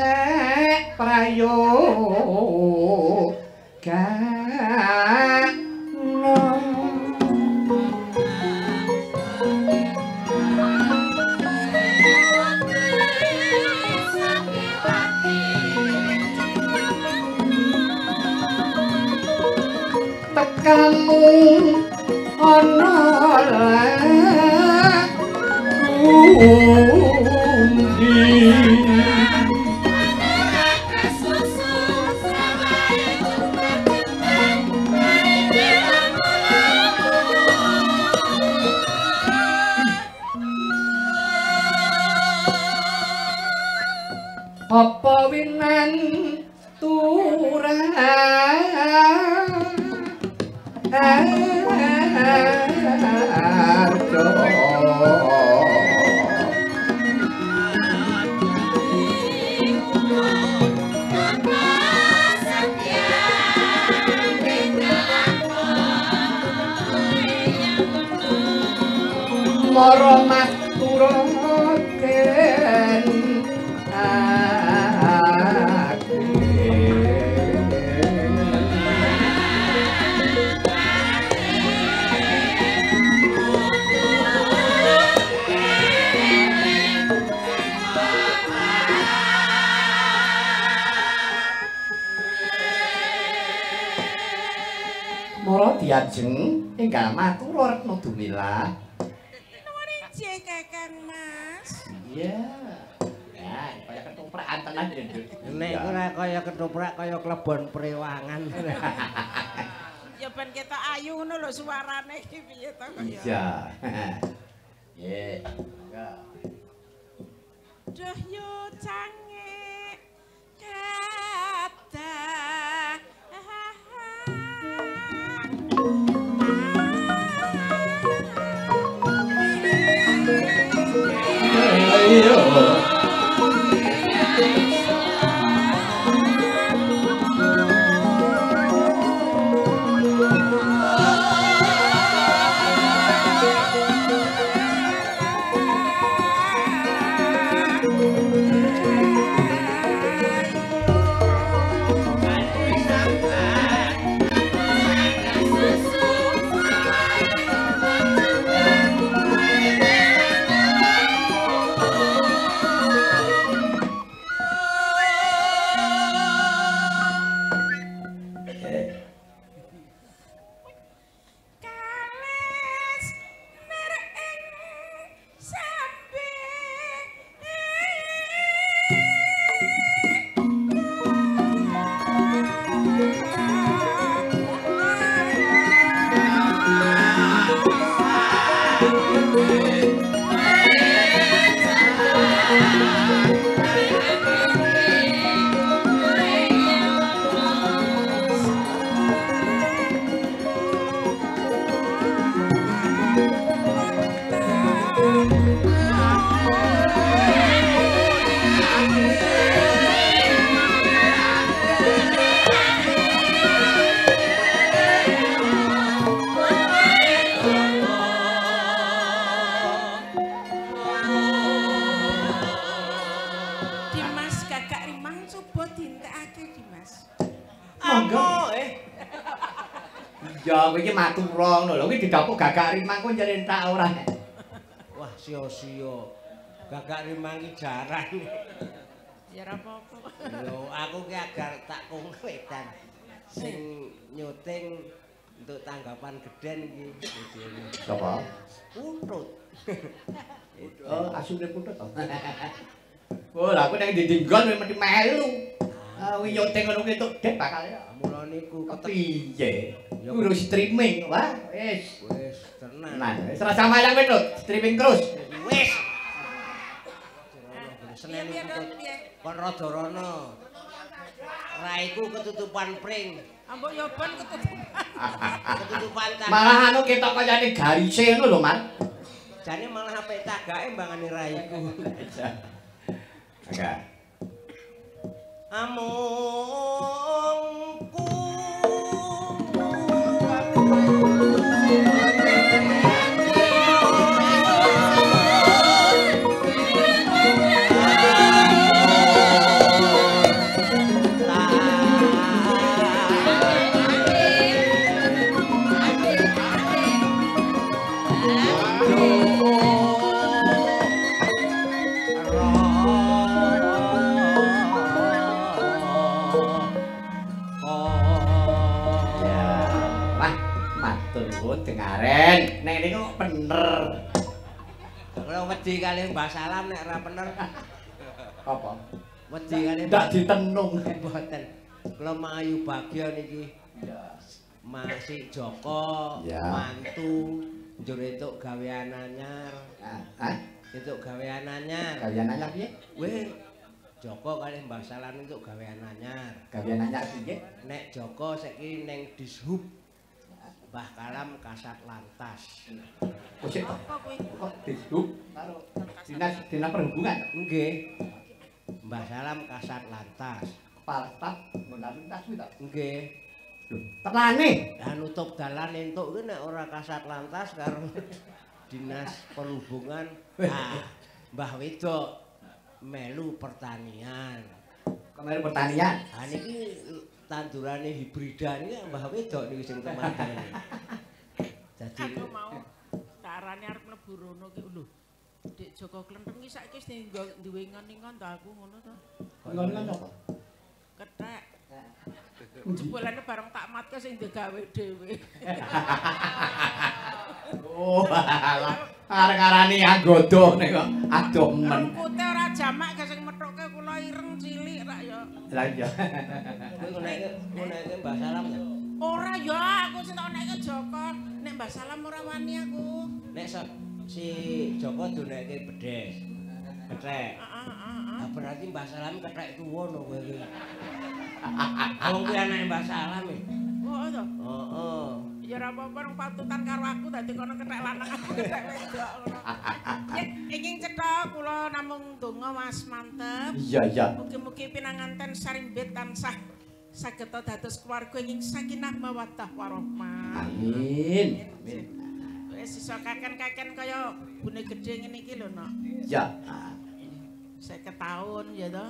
sek prayogana. Kamu ono undi apa winan turah harjo moro maturaken diajeng enggal matur retno dumilah. Nuwun inggih Kakang Mas. Iya. Ya, kaya ketoprak tenan lho. Nek ora kaya ketoprak kaya klebon prewangan. Ya ben ketok ayu ngono lho suarane iki piye to kaya. Iya. Nggih. Duh yo cange. Kadah. Gagak Rimang ku njalin tak ora. Wah, sia-sia. Gagak Rimang iki jarang. Ya ora apa-apa. Lho, aku ki agar tak kongwetan. Sing nyuting untuk tanggapan geden iki videone. Sapa? Puntut. Oh, asune Puntut to. Oh, lha aku nek dindinggon mesti melu. Kuwi nyuting ngono ki tok dek bakal ya. Mula niku kepiye? Guru streaming, wah, wes, tenan. Serasa malang menut, streaming terus, wes. Senin kon rodorono, raiku ketutupan pring. Ambok yo ben ketutupan. Malah anu ketok kayane garise ngono lho, Mas. Jane malah apik tagake mbangane raiku. Agak. Amongku Nyuwun dengaren. Nek niku bener. Kula wedi kali Mbah Salam nek ora bener. Apa? Wedi kali ndak ditenung mboten. Kula mayu bagya niki. Masih Joko, mantu njur entuk gawean anyar. Hah? Entuk gawean anyar. Gawean anyar piye? Weh. Joko kali Mbah Salam entuk gawean anyar. Gawean anyar piye? Nek Joko saiki ning Dishub. Mbah Kalam Kasat Lantas. Kosek apa kuwi? Kok Dishub karo Dinas Perhubungan? Nggih. Mbah Salam Kasat Lantas. Kepala Staf Mendarat Lintas kuwi ta? Nggih. Terane lah nutup dalan entuk kuwi nek ora Kasat Lantas karo Dinas Perhubungan. Ah, Mbah Wedok melu pertanian. Kemarin pertanian. Ha niki tandurane hibrida niki Mbah Wedok niki sing teman-teman. Dadi aku mau carane arep mlebu rono ki lho. Dik Joko Klenteng iki saiki wis duwe ngon-ngon to aku ngono to. Ngon-ngon apa? Kethek. Jebulane bareng tak matke sing digawe dhewe. Oh, alah. Arek-arane anggodo nek kok adoh men. Rupute ora jamak ge sing methuke kula ireng cilik rak ya. Lah iya. Kowe nek Mbah Salam ya. Ora ya, aku cinta nek Joko, nek Mbah Salam ora wani aku. Nek si Joko duneke bedes. Kethek. Heeh. Berarti Mbah Salam kethek tuwa no kowe iki. Wong kuwi anake Mbah Salam e. Oh to. Heeh. Ya ora apa-apa patutan karo aku dadi kono kethek lanang aku kethek wedok ngono. Nggih cetha kula namung donga Mas mantep. Iya. Mugi-mugi pinanganten sarimbit tansah saged dados keluarga ingkang sakinah mawaddah warahmah. Amin. Amin. Wis iso kaken-kaken kaya bune gedhe ngene iki lho, Nok. Iya. 50 tahun ya to.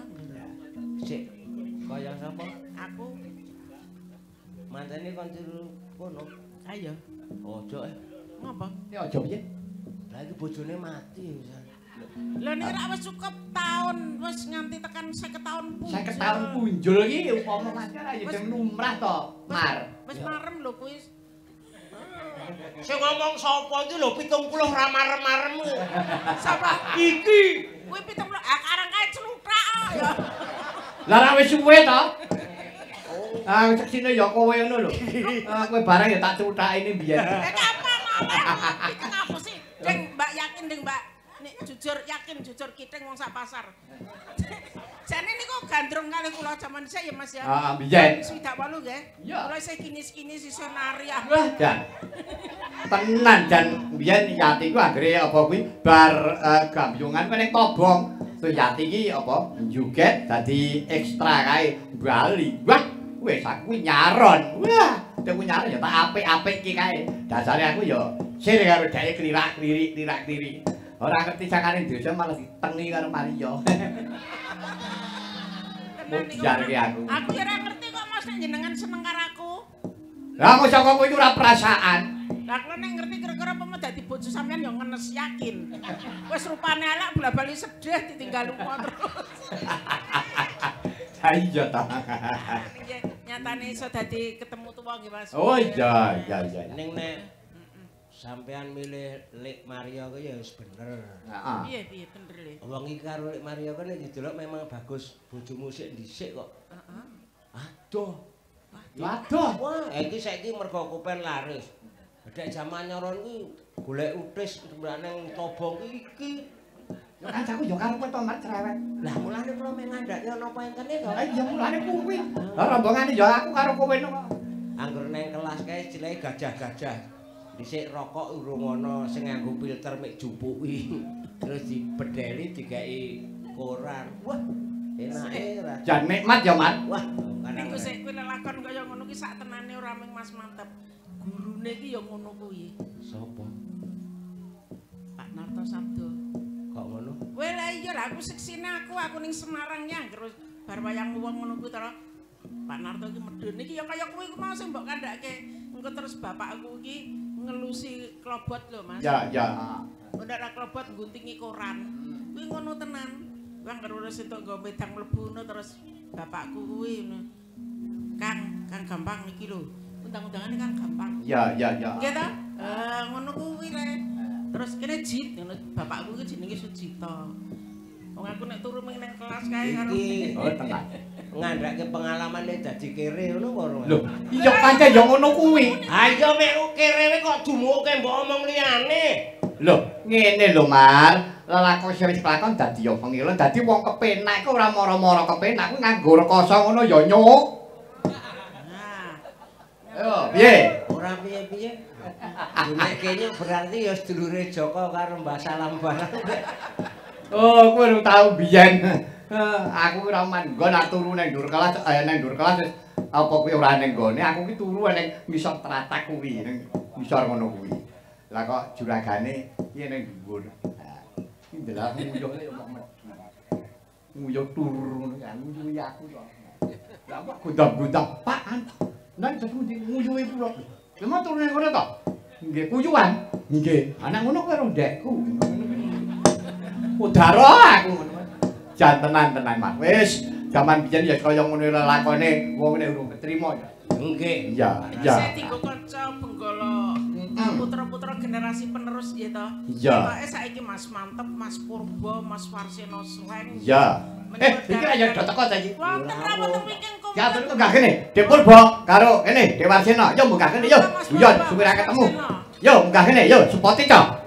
Sik kaya sapa? Aku. Mantene konjuru kono. Ayo. Ojo. Ngapa? Ya ojo piye? Lah iki bojone mati wis. Lah nek ra wis cukup taun wis nganti tekan 50 taun punjul. 50 taun punjul iki upama mati ra ya deng lumrah to, Mar. Wis marem lho kuwi. Sing ngomong sapa iki lho 70 ra marem-maremmu. Sapa iki? Kuwi 70 karang kae celuthak ya. Lah ra wis suwe to? Ah, ceksine ya kowe ngono lho. Kowe barang ya tak cuthakine biyen. Apa mawon? Iki ngapa sih? Ding Mbak yakin ding Mbak. Nek jujur yakin jujur kiteng wong sak pasar. Jane niku gandrung kali kula jaman sik ya Mas ya. Heeh, biyen. Sudah walu nggih. Kula isih kinis-kinis isih nari ah. Wah, Jan. Tenan Jan biyen Yati ku anggere apa kuwi bar gambyongan kuwi ning Tobong. Terus Yati iki apa njuget dadi ekstra kae Bali. Wah. Wes aku nyaron. Wah, aku nyaron ya tak apik-apik iki kae. Dasare aku ya sir karo dhek klirak-klirik. Ora ngerti sakane desa malah ditengi karo Maria. Jarke aku. Aku ora ngerti kok Mas nek jenengan seneng karo aku. Lah kok saka kowe ora perasaan. Lah kok nek ngerti kira-kira apa dadi bojo sampean ya ngenes yakin. Wis rupane elek bola-bali sedih ditinggal lunga terus. Ha iya ta. Nyatane iso dadi ketemu tuwa nggih Mas. Oh iya. Ning nek sampean milih Lik Maria ku ya wis bener. Heeh. Piye bener le. Wong iki karo Lik Maria ku nek didelok memang bagus bojomu sik dhisik kok. Heeh. Aduh. Waduh. Wah, iki saiki mergo kupen laris. Bedhek jaman nyoron ku golek utis nang Tobong iki. Ya kancaku yo karo kowe to Mas cerewet. Lah mulane kula mengandhake ana apa entene to? Ah iya mulane kuwi. Lah rombongane yo aku karo kowe kok. Angger nang kelas kae cileke gajah-gajah. Dhisik rokok urung ana sing nganggo filter mek jupuki. Terus dibedheli digeki koran. Wah, enake ra. Jan nikmat ya, Mas. Wah, niku sik kuwi lelakon kaya ngono ki sak tenane ora mung Mas mantep. Gurune iki ya ngono kuwi. Sopo? Pak Narto Sabdo. Kok ngono? Weh lah iya lah aku seksine aku ning Semarang ya terus bar wayang wong ngono kuwi to. Pak Narto iki medhene iki ya kaya kuwi mau sing mbok kandhake. Engko terus bapakku iki ngelusi klobot lho Mas. Ya. Ora ra klobot ngguntingi koran. Kuwi ngono tenan. Wong ngerurus entuk nggo medang mlebu ngono terus bapakku kuwi ngono. Kang gampang iki lho. Undang-undangane kan gampang. Ya. Nggih ta? ngono kuwi le. Terus kene jit ngono bapakku iki jenenge Sujito. Wong aku nek turu mung nek kelas kae karo iki. Oh, tenan. Ngandhake pengalamane dadi kere ngono apa ora? Lho, iya pancen ya ngono kuwi. Ha iya mek kere kok dumuke mbok omong liyane. Lho, ngene lho Mar, lelakon sing pelakon dadi ya pengilen, dadi wong kepenak kok ora mara-mara kepenak, kuwi nganggo rekoso ngono ya nyuk. Yo, piye? Ora piye-piye. Nek kene berarti ya sedulure Joko karo Mbah Salam barang. Oh, kowe ora tau biyen. Aku ora manggon nak turu nang ndur kelas, nang ndur kelas wis apa kowe ora nang gone, aku ki turu nang ngisor teratak kuwi, nang ngisor ngono kuwi. Lah kok juragane iki ning dhuwur. Iki ndelok nguyuh lek omah metu. Nguyuh turun kan nguyuh aku kok. Lah kok godhog-godhog pakan. Nang jatuh di nguyuhe pura. Lha mah turune ngono to? Nggih kuyuhan. Nggih. Ana ngono kowe karo ndekku. Udara aku ngono. Jan tenan-tenan Mas. Wis jaman biyen ya kaya ngono lelakone wong nek urung ketrima ya. Nggih. Iya, iya. Saya tigo kanca benggala. Putra-putra generasi penerus ya toh. Iya. Pokoke saiki Mas Mantep, Mas Purbo, Mas Warseno Sleng. Iya. Iki ayo teko ta iki. Wonten apa kepengin kok. Ya terus gak kene. Dek Purbo karo kene Dek Warseno. Yo munggah kene yo. Guyon supir ketemu. Yo munggah kene yo sepote ta.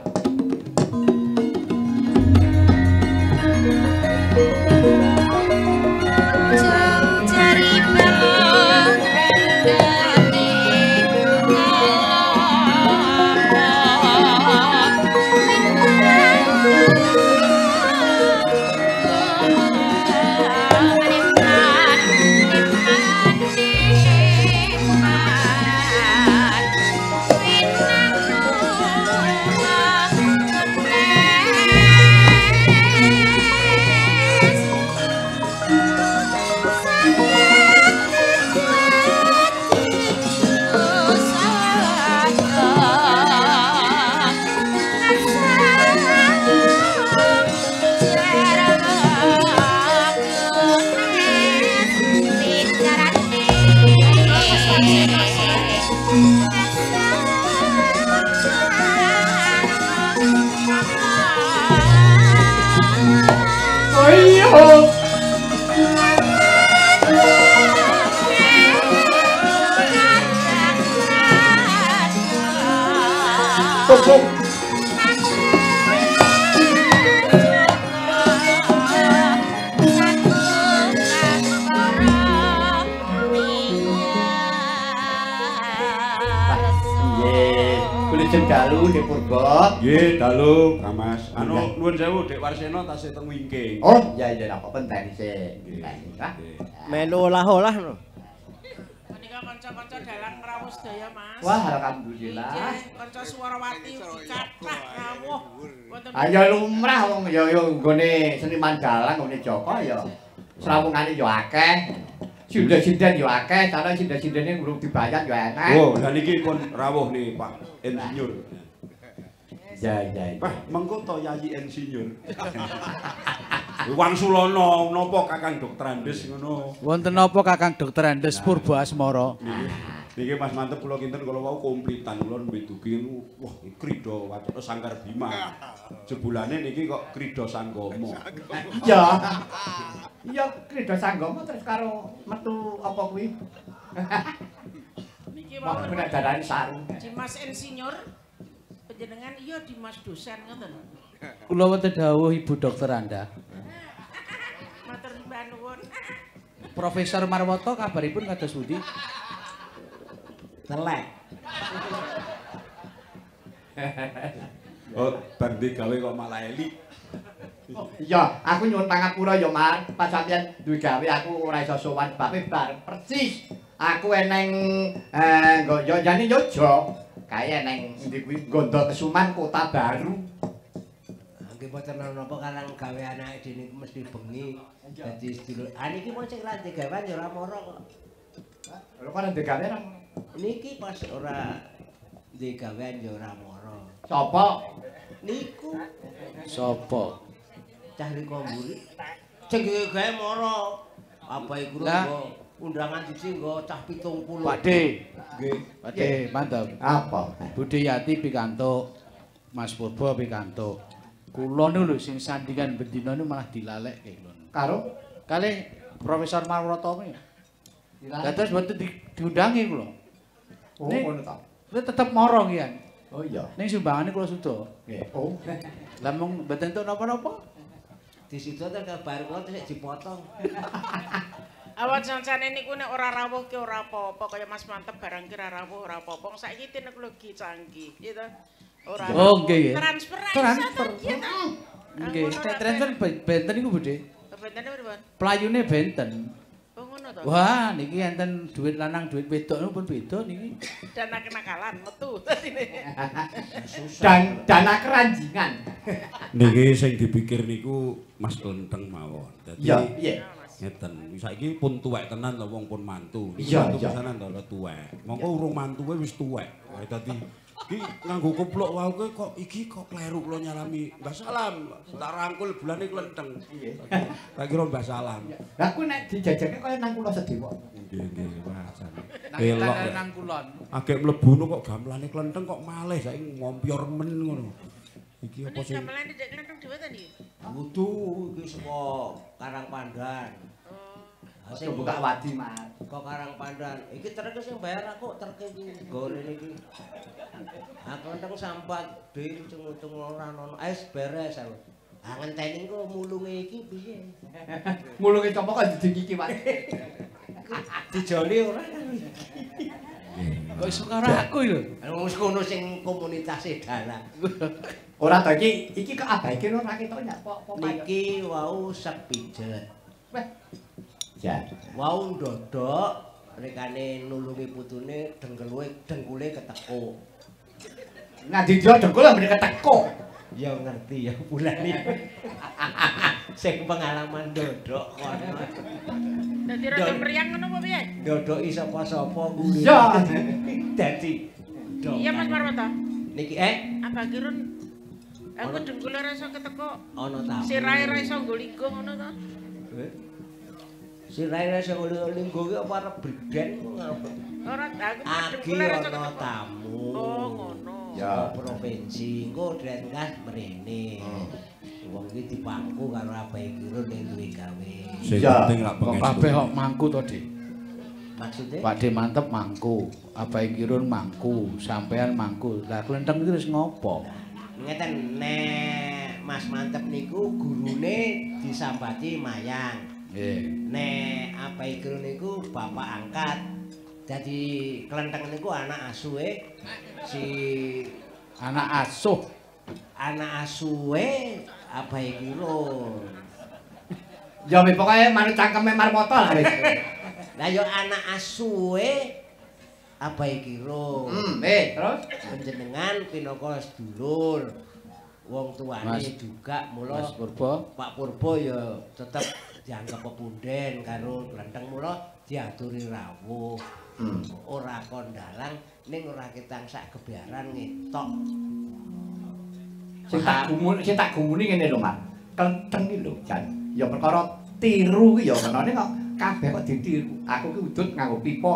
Nggih, dalu, Mas. Anu nuwun sewu Dek Warseno tasih teng wingking. Oh, ya ya napa penteni sik. Melu olah-olah lho. Menika kanca-kanca dalang rawuh sedaya, Mas. Wah, alhamdulillah. Nggih, kanca Suwarawati kathah rawuh. Ayo lumrah wong ya nggone seniman dalang nggone Joko ya. Srawungane ya akeh. Sinden-sinden ya akeh, cara sinden-sindene urung dibayar ya enak. Oh, lha niki pun rawuh nih, Pak Insinyur. Jajai. Wah, mengko to Yayi Insinyur. Wangsulana napa Kakang Dokter Andes ngono. Wonten napa Kakang Dokter Andes Purbo Asmoro? Niki Mas Mantep kula kinten kala wau komplitan kula mbedugi wah krida waca Sangkar Bima. Jebulane niki kok krida sanggama. Iya. Iya krida sanggama terus karo metu apa kuwi? Niki wau nek darani sarung. Mas Insinyur jenengan iya Dimas dosen ngoten. Kula wonten dawuh Ibu Dokter Anda. Matur nuwun. Profesor Marwoto kabaripun kados pundi? Telek. Oh, bandhe gawe kok malah elik. Oh, iya, aku nyuwun pangapura ya, Mas. Pas sampeyan duwe gawe aku ora iso sowan bape bar persis. Aku eneng nggo yo jane yo kaya neng di Gondol Kesuman Kota Baru. Nggih boten napa karang gawe anake dene mesti bengi. Dadi sedulur. Ah niki mung sing ra digawean ya ora mara kok. Hah? Lho kok digawean niki pas ora digawean ya ora mara. Sapa? Niku. Sapa? Cah Riko Mburi. Sing gawe mara. Apa iku lho? undangan siji nggo cah 70. Pakde. Nggih. Pakde, mantap. Apa? Budhe Yati pikantuk. Mas Purbo pikantuk. Kula niku lho sing sandingan bendina niku malah dilalekke kula. Karo kalih Profesor Marwoto niku. Dados mboten diundangi kula. Oh, ngono ta. Kuwi tetep moro ngian. Oh iya. Ning sumbangane kula suda. Nggih. Oh. Lah mung mboten entuk napa-napa. Disuda ta bar kula terus dipotong. Awak jancane niku nek ora rawuh ki ora apa-apa kaya Mas Mantep barang ki ora rawuh ora apa-apa. Saiki teknologi canggih, ya ta. Ora. Oh nggih. Transfer. Transfer. Nggih, transfer benten niku Budhe. Bentene pripun? Playune benten. Oh ngono to. Wah, niki enten duit lanang duit wedok niku pun beda niki. Dana kenakalan metu sini. Dan dana keranjingan. Niki sing dipikir niku Mas Klenteng mawon. Dadi iya, piye? Ngeten. Saiki pun tuwek tenan lho wong pun mantu. Iya, pisanan to tuwek. Monggo urung mantuwe wis tuwek. Wae dadi iki nganggo kupluk wae kok iki kok kleru kula nyalami. Mbah Salam, tak rangkul bulane Klenteng. Tak kira Mbah Salam. Lah ku nek dijajake kaya nang kula sedewa. Nggih, nggih, wasan. Elok nang kulon. Agek mlebu kok gamelane Klenteng kok malih saiki ngompior men ngono. Iki apa sih? Gamelane ndek Klenteng dhewe ta niki? Wudu iki saka Karang Pandan. Sing buka wadi Mas. Kok Karang Pandan. Iki trek sing bayar aku trek iki gorene iki. Aku entek sampat dhewe ngutung ora ono. Ais beres aku. Ah ngenteni kok mulunge iki piye? Mulunge copo kok didengiki Mas. Dijoli ora kan iki. Kok iso karo aku lho. Wong kono sing komunitas dalang. Ora ta iki kok abaike ora ketok ndak apa-apa. Niki wau sek pijet. Weh. Ya. Wau ndodok rekane nulungi putune dengkule ketekuk. Nganti dia dengkul ambek ketekuk. Ya ngerti ya bulane. Sing pengalaman ndodok kono. Dadi rada mriyang ngono apa piye? Ndodoki sapa-sapa kuwi. Ya. Dadi. Iya Mas Marwoto. Niki abang Kirun aku dengkul ora iso ketekuk. Ana ta. Sirahe ora iso nggo ngono to? Heh. Sirahe ora iso nggo ki apa arep breden ngono. Ora aku dengkul ora iso ketekuk. Tamu. Oh ngono. Ya provinsi engko Drengas mrene. Wong iki dipangku karo abahe Kirun ning duwe gawe. Sing penting lak pengen. Kok kabeh kok mangku to, Dik? Maksude? Pakde Mantep mangku, abahe Kirun mangku, sampean mangku. Lah Klenteng iki wis ngopo? Ngeten nek Mas Mantep niku gurune disambati Mayang. Nggih. Nek abahe Kirun niku bapak angkat. Jadi Klenteng niku anak asuhe si anak asuh. Anak asuhe abahe Kirun. Ya pokoke manut cangkeme Marwoto lah. Lah ya anak asuhe abahe Kirun. Terus panjenengan pinaka sedulur. Wong tuane juga mula Mas Purbo. Pak Purbo ya tetep dianggep pepunden karo Klenteng mula diaturi rawuh. Ora kon dalang ning ora ketang sak gebiaran ngetok. Sing tak gumuni ngene lho, Mas. Klenteng iki lho, Jan. Ya perkara tiru ki ya menane kok kabeh kok ditiru. Aku ki udut nganggo pipa,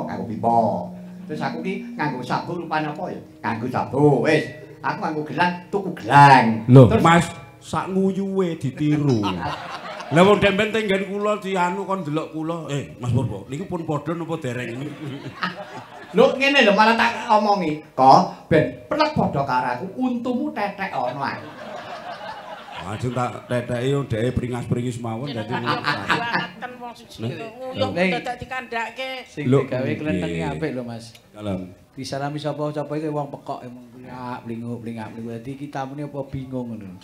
Terus aku ki nganggo sabu rupane apa ya? Nganggo sabu. Wis, aku nganggo gelang, tuku gelang. Terus Mas sak nguyuwe ditiru. Lah wong dempen tenggen kula dianu kon delok kula. Mas Purbo, niki pun padha napa dereng? Lho ngene lho malah tak omongi. Kok ben pelek padha karo aku, untumu tetek ono ae. Aduh tak teteki yo dheke pringas-pringis mawon dadi ngono. Kuwaten wong siji nguyuh dadak dikandhake. Sing digawe Klenteng iki apik lho Mas. Kalem. Disalami sapa-sapa iki wong pekok emang blinguk-blinguk. Dadi iki tamune apa bingung ngono.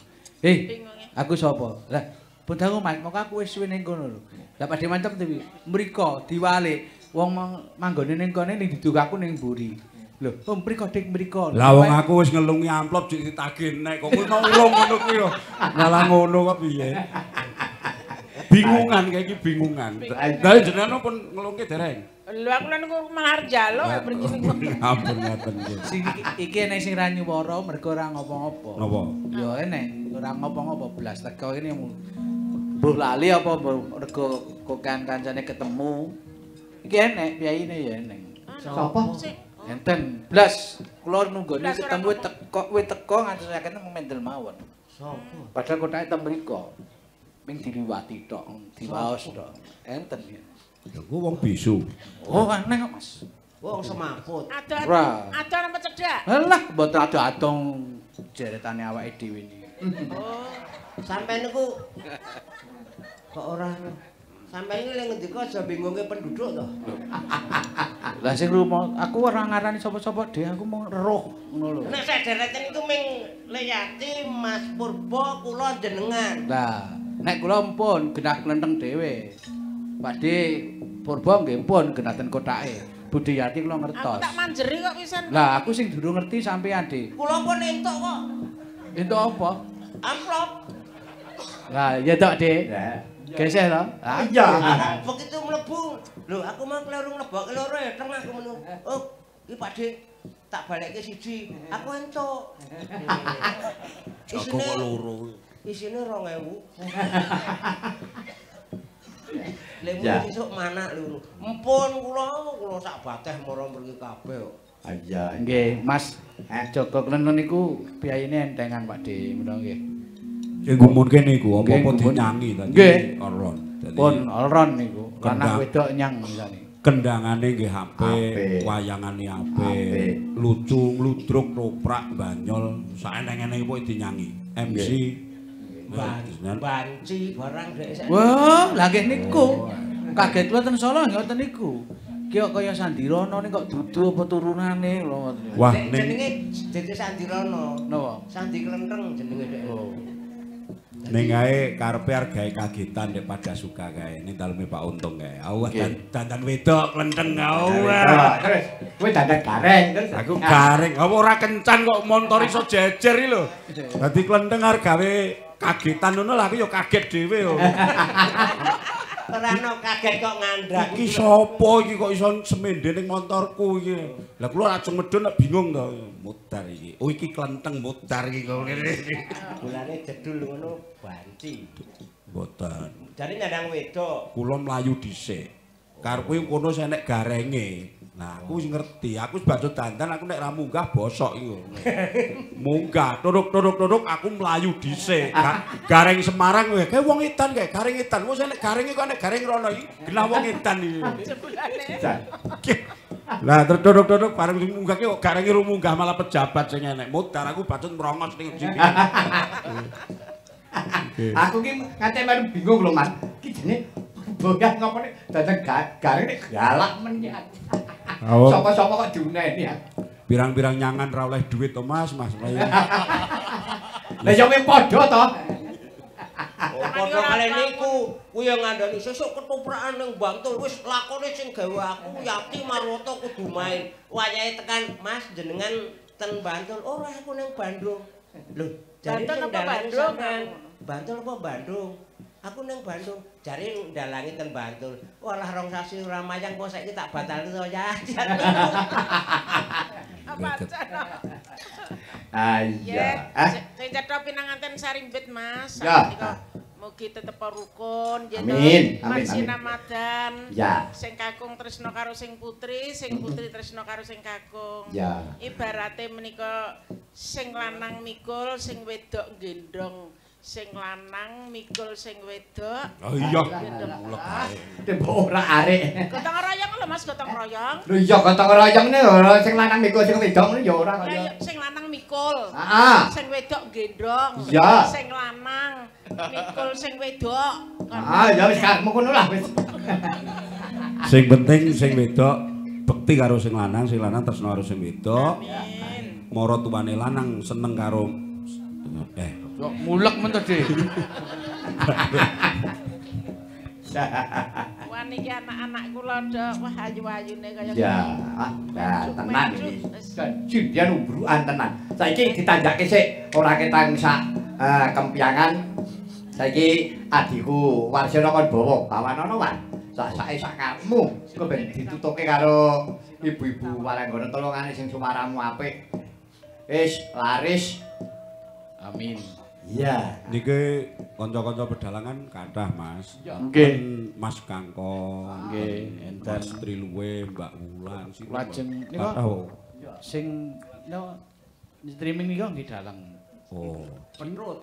Aku sapa? Lah pun dangu Mas, mongko aku wis suwe ning kono lho. Lah Pakde Mantep dewe mriko diwalik. Wong manggone ning kene ning diduk aku ning mburi. Lho, mriko dik mriko. Lah wong aku wis ngelungi amplop dik ditagih nek kok kowe mau urung ngono kuwi lho. Malah ngono kok piye? Bingungan kayak iki bingungan. Lah jenengan pun ngelungke dereng. Lho aku lan kok malah njaluk mriki sing ampun ngaten iki. Sing iki enek sing ra nyuwara mergo ora ngopo-ngopo. Napa? Ya enek, ora ngopo-ngopo blas teko kene mbuh lali apa mergo kok kancane ketemu. Iki genek biayane ya neng. Sapa? Enten blas kula nunggu ketemu teko ngantos sakjane mendel mawon. Sapa? Padahal kotake teng mriko. Ming diliwati tok, diwaos tok. Enten ya. Ya ku wong bisu. Oh aneh kok Mas. Wong semaput. Ada apa cedak? Halah mboten ada-adong jeretane awake dhewe niki. Oh. Sampeyan niku kok ora sampai ini yang ngendika aja bingungnya penduduk toh. Lah sing rumo aku ora ngarani sapa-sapa dhewe, aku mau roh ngono lho. Nek sedereten iku ming liyati Mas Purbo kula jenengan. Lah nek kula mpun genah klenteng dhewe. Pakde Purbo nggih pun genaten kotake. Budhe Yati kula ngertos. Aku tak manjeri kok pisan. Lah aku sing durung ngerti sampean, Dik. Kula pun entuk kok. Entuk apa? Amplop. Lah ya tok, Dik. Geseh toh? Iya. Begitu mlebu. Lho, aku mau kleru mlebokke loro ya teng aku ngono. Oh, iki Pakde tak balekke siji. Aku entuk. Jago kok loro. Isine 2000. Lek mung esuk manak loro. Empun kula sak bateh mara mriki kabeh kok. Iya. Nggih, Mas. Jago Klenthen niku biayane entengan Pakde menawa nggih. Sing gumunke niku apa-apa dinyangi ta. Nggih, alron. Pun alron niku. Lanang wedok nyang misale. Kendangane nggih apik, wayangane apik, lucu, ludruk, toprak, banyol, saeneng-enenge kok dinyangi. MC banci barang dhek. Wah, lha nggih niku. Kaget kula ten Solo ngoten niku. Ki kaya Sandirono ning kok dudu apa turunane lho ngoten. Wah, jenenge Dede Sandirono. Napa? Sandi Klenteng jenenge dhek. Ning ae karepe argae kagetan nek pada suka kae ning daleme Pak Untung kae. Awah dandan wedok Klenteng awah. Terus kowe dandan gareng terus. Aku gareng. Apa ora kencan kok montor iso jejer iki lho. Dadi Klenteng arep gawe kagetan ngono lho aku ya kaget dhewe yo. Ora ono kaget kok ngandhak. Iki sapa iki kok iso semende ning montorku iki. Lah kula lajeng medhun nek bingung to. Mutar iki. Oh iki Klenteng mutar iki kok ngene. Bolane jedul ngono. Banci. Mboten. Jare nyandang wedok. Kula mlayu dhisik. Karepku kono senek garenge. Nah, aku wis ngerti. Aku wis badhe dandan, aku nek ra munggah bosok iki. Munggah, turuk-turuk-turuk aku mlayu dhisik. Gareng Semarang kae wong edan kae, gareng edan. Wong senek garenge kok nek gareng rono iki genah wong edan iki. Lah terturuk-turuk bareng munggah kok garenge ru munggah malah pejabat sing enek. Mutar aku badhe ngrongos ning sini. Aku ki kate melu bingung lho Mas. Ki jene bogah ngopo nek dadak gareng nek galak men ya. Sapa-sapa kok diuneni ya. Pirang-pirang nyangan ra oleh duit to Mas, Mas. Lah yo wis padha to. Padha kali niku, ku yo ngandani sesuk ketuprakan ning Bantul wis lakone sing gawe aku Yati Marwoto kudu main. Wayahe tekan Mas jenengan ten Bantul ora aku ning Bandung. Lho Bantul apa Bandung? Bantul apa Bandung? Aku neng Bandung. Jare ndalangi ten Bantul. Walah rong sasi ora mayang kok saiki tak batalno to ya. Apa acara? Ah iya. Sing cetha pinanganten sarimbit Mas. Nika mugi tetep rukun yen sinamadan. Sing kakung tresno karo sing putri tresno karo sing kakung. Ibarate menika sing lanang mikul, sing wedok gendong, sing lanang mikul, sing wedok. Oh iya, mulek ae. Tembok ora arek. Gotong royong lho Mas, gotong royong. Lho iya gotong royongne ora sing lanang mikul, sing wedok ya ora kaya. Sing lanang mikul. Heeh. Sing wedok gendong. Sing lanang mikul, sing wedok. Ah ya wis karepmu ngono lah wis. Sing penting sing wedok bekti karo sing lanang tresno karo sing wedok. Amin. Mara tuane lanang seneng karo kok mulek men to, Dik. Wah niki anak-anak kula, Dok. Wah ayu-ayune kaya ngene. Ya, ah, tenan iki. Jindian ubrukan tenan. Saiki ditanjake sik ora ketang sak kempiangan. Saiki adhiku Warsena kon bawa bawanana wae. Sak-sake sakarepmu kok ben ditutuke karo ibu-ibu walenggone tolongane sing suaramu apik. Wis laris. Amin. Iya. Niki kanca-kanca pedalangan kathah, Mas. Nggih. Mas Kangkong, nggih, enten Triluwe, Mbak Wulan, sing lajeng nika sing streaming nika nggih dalang. Oh. Penrut.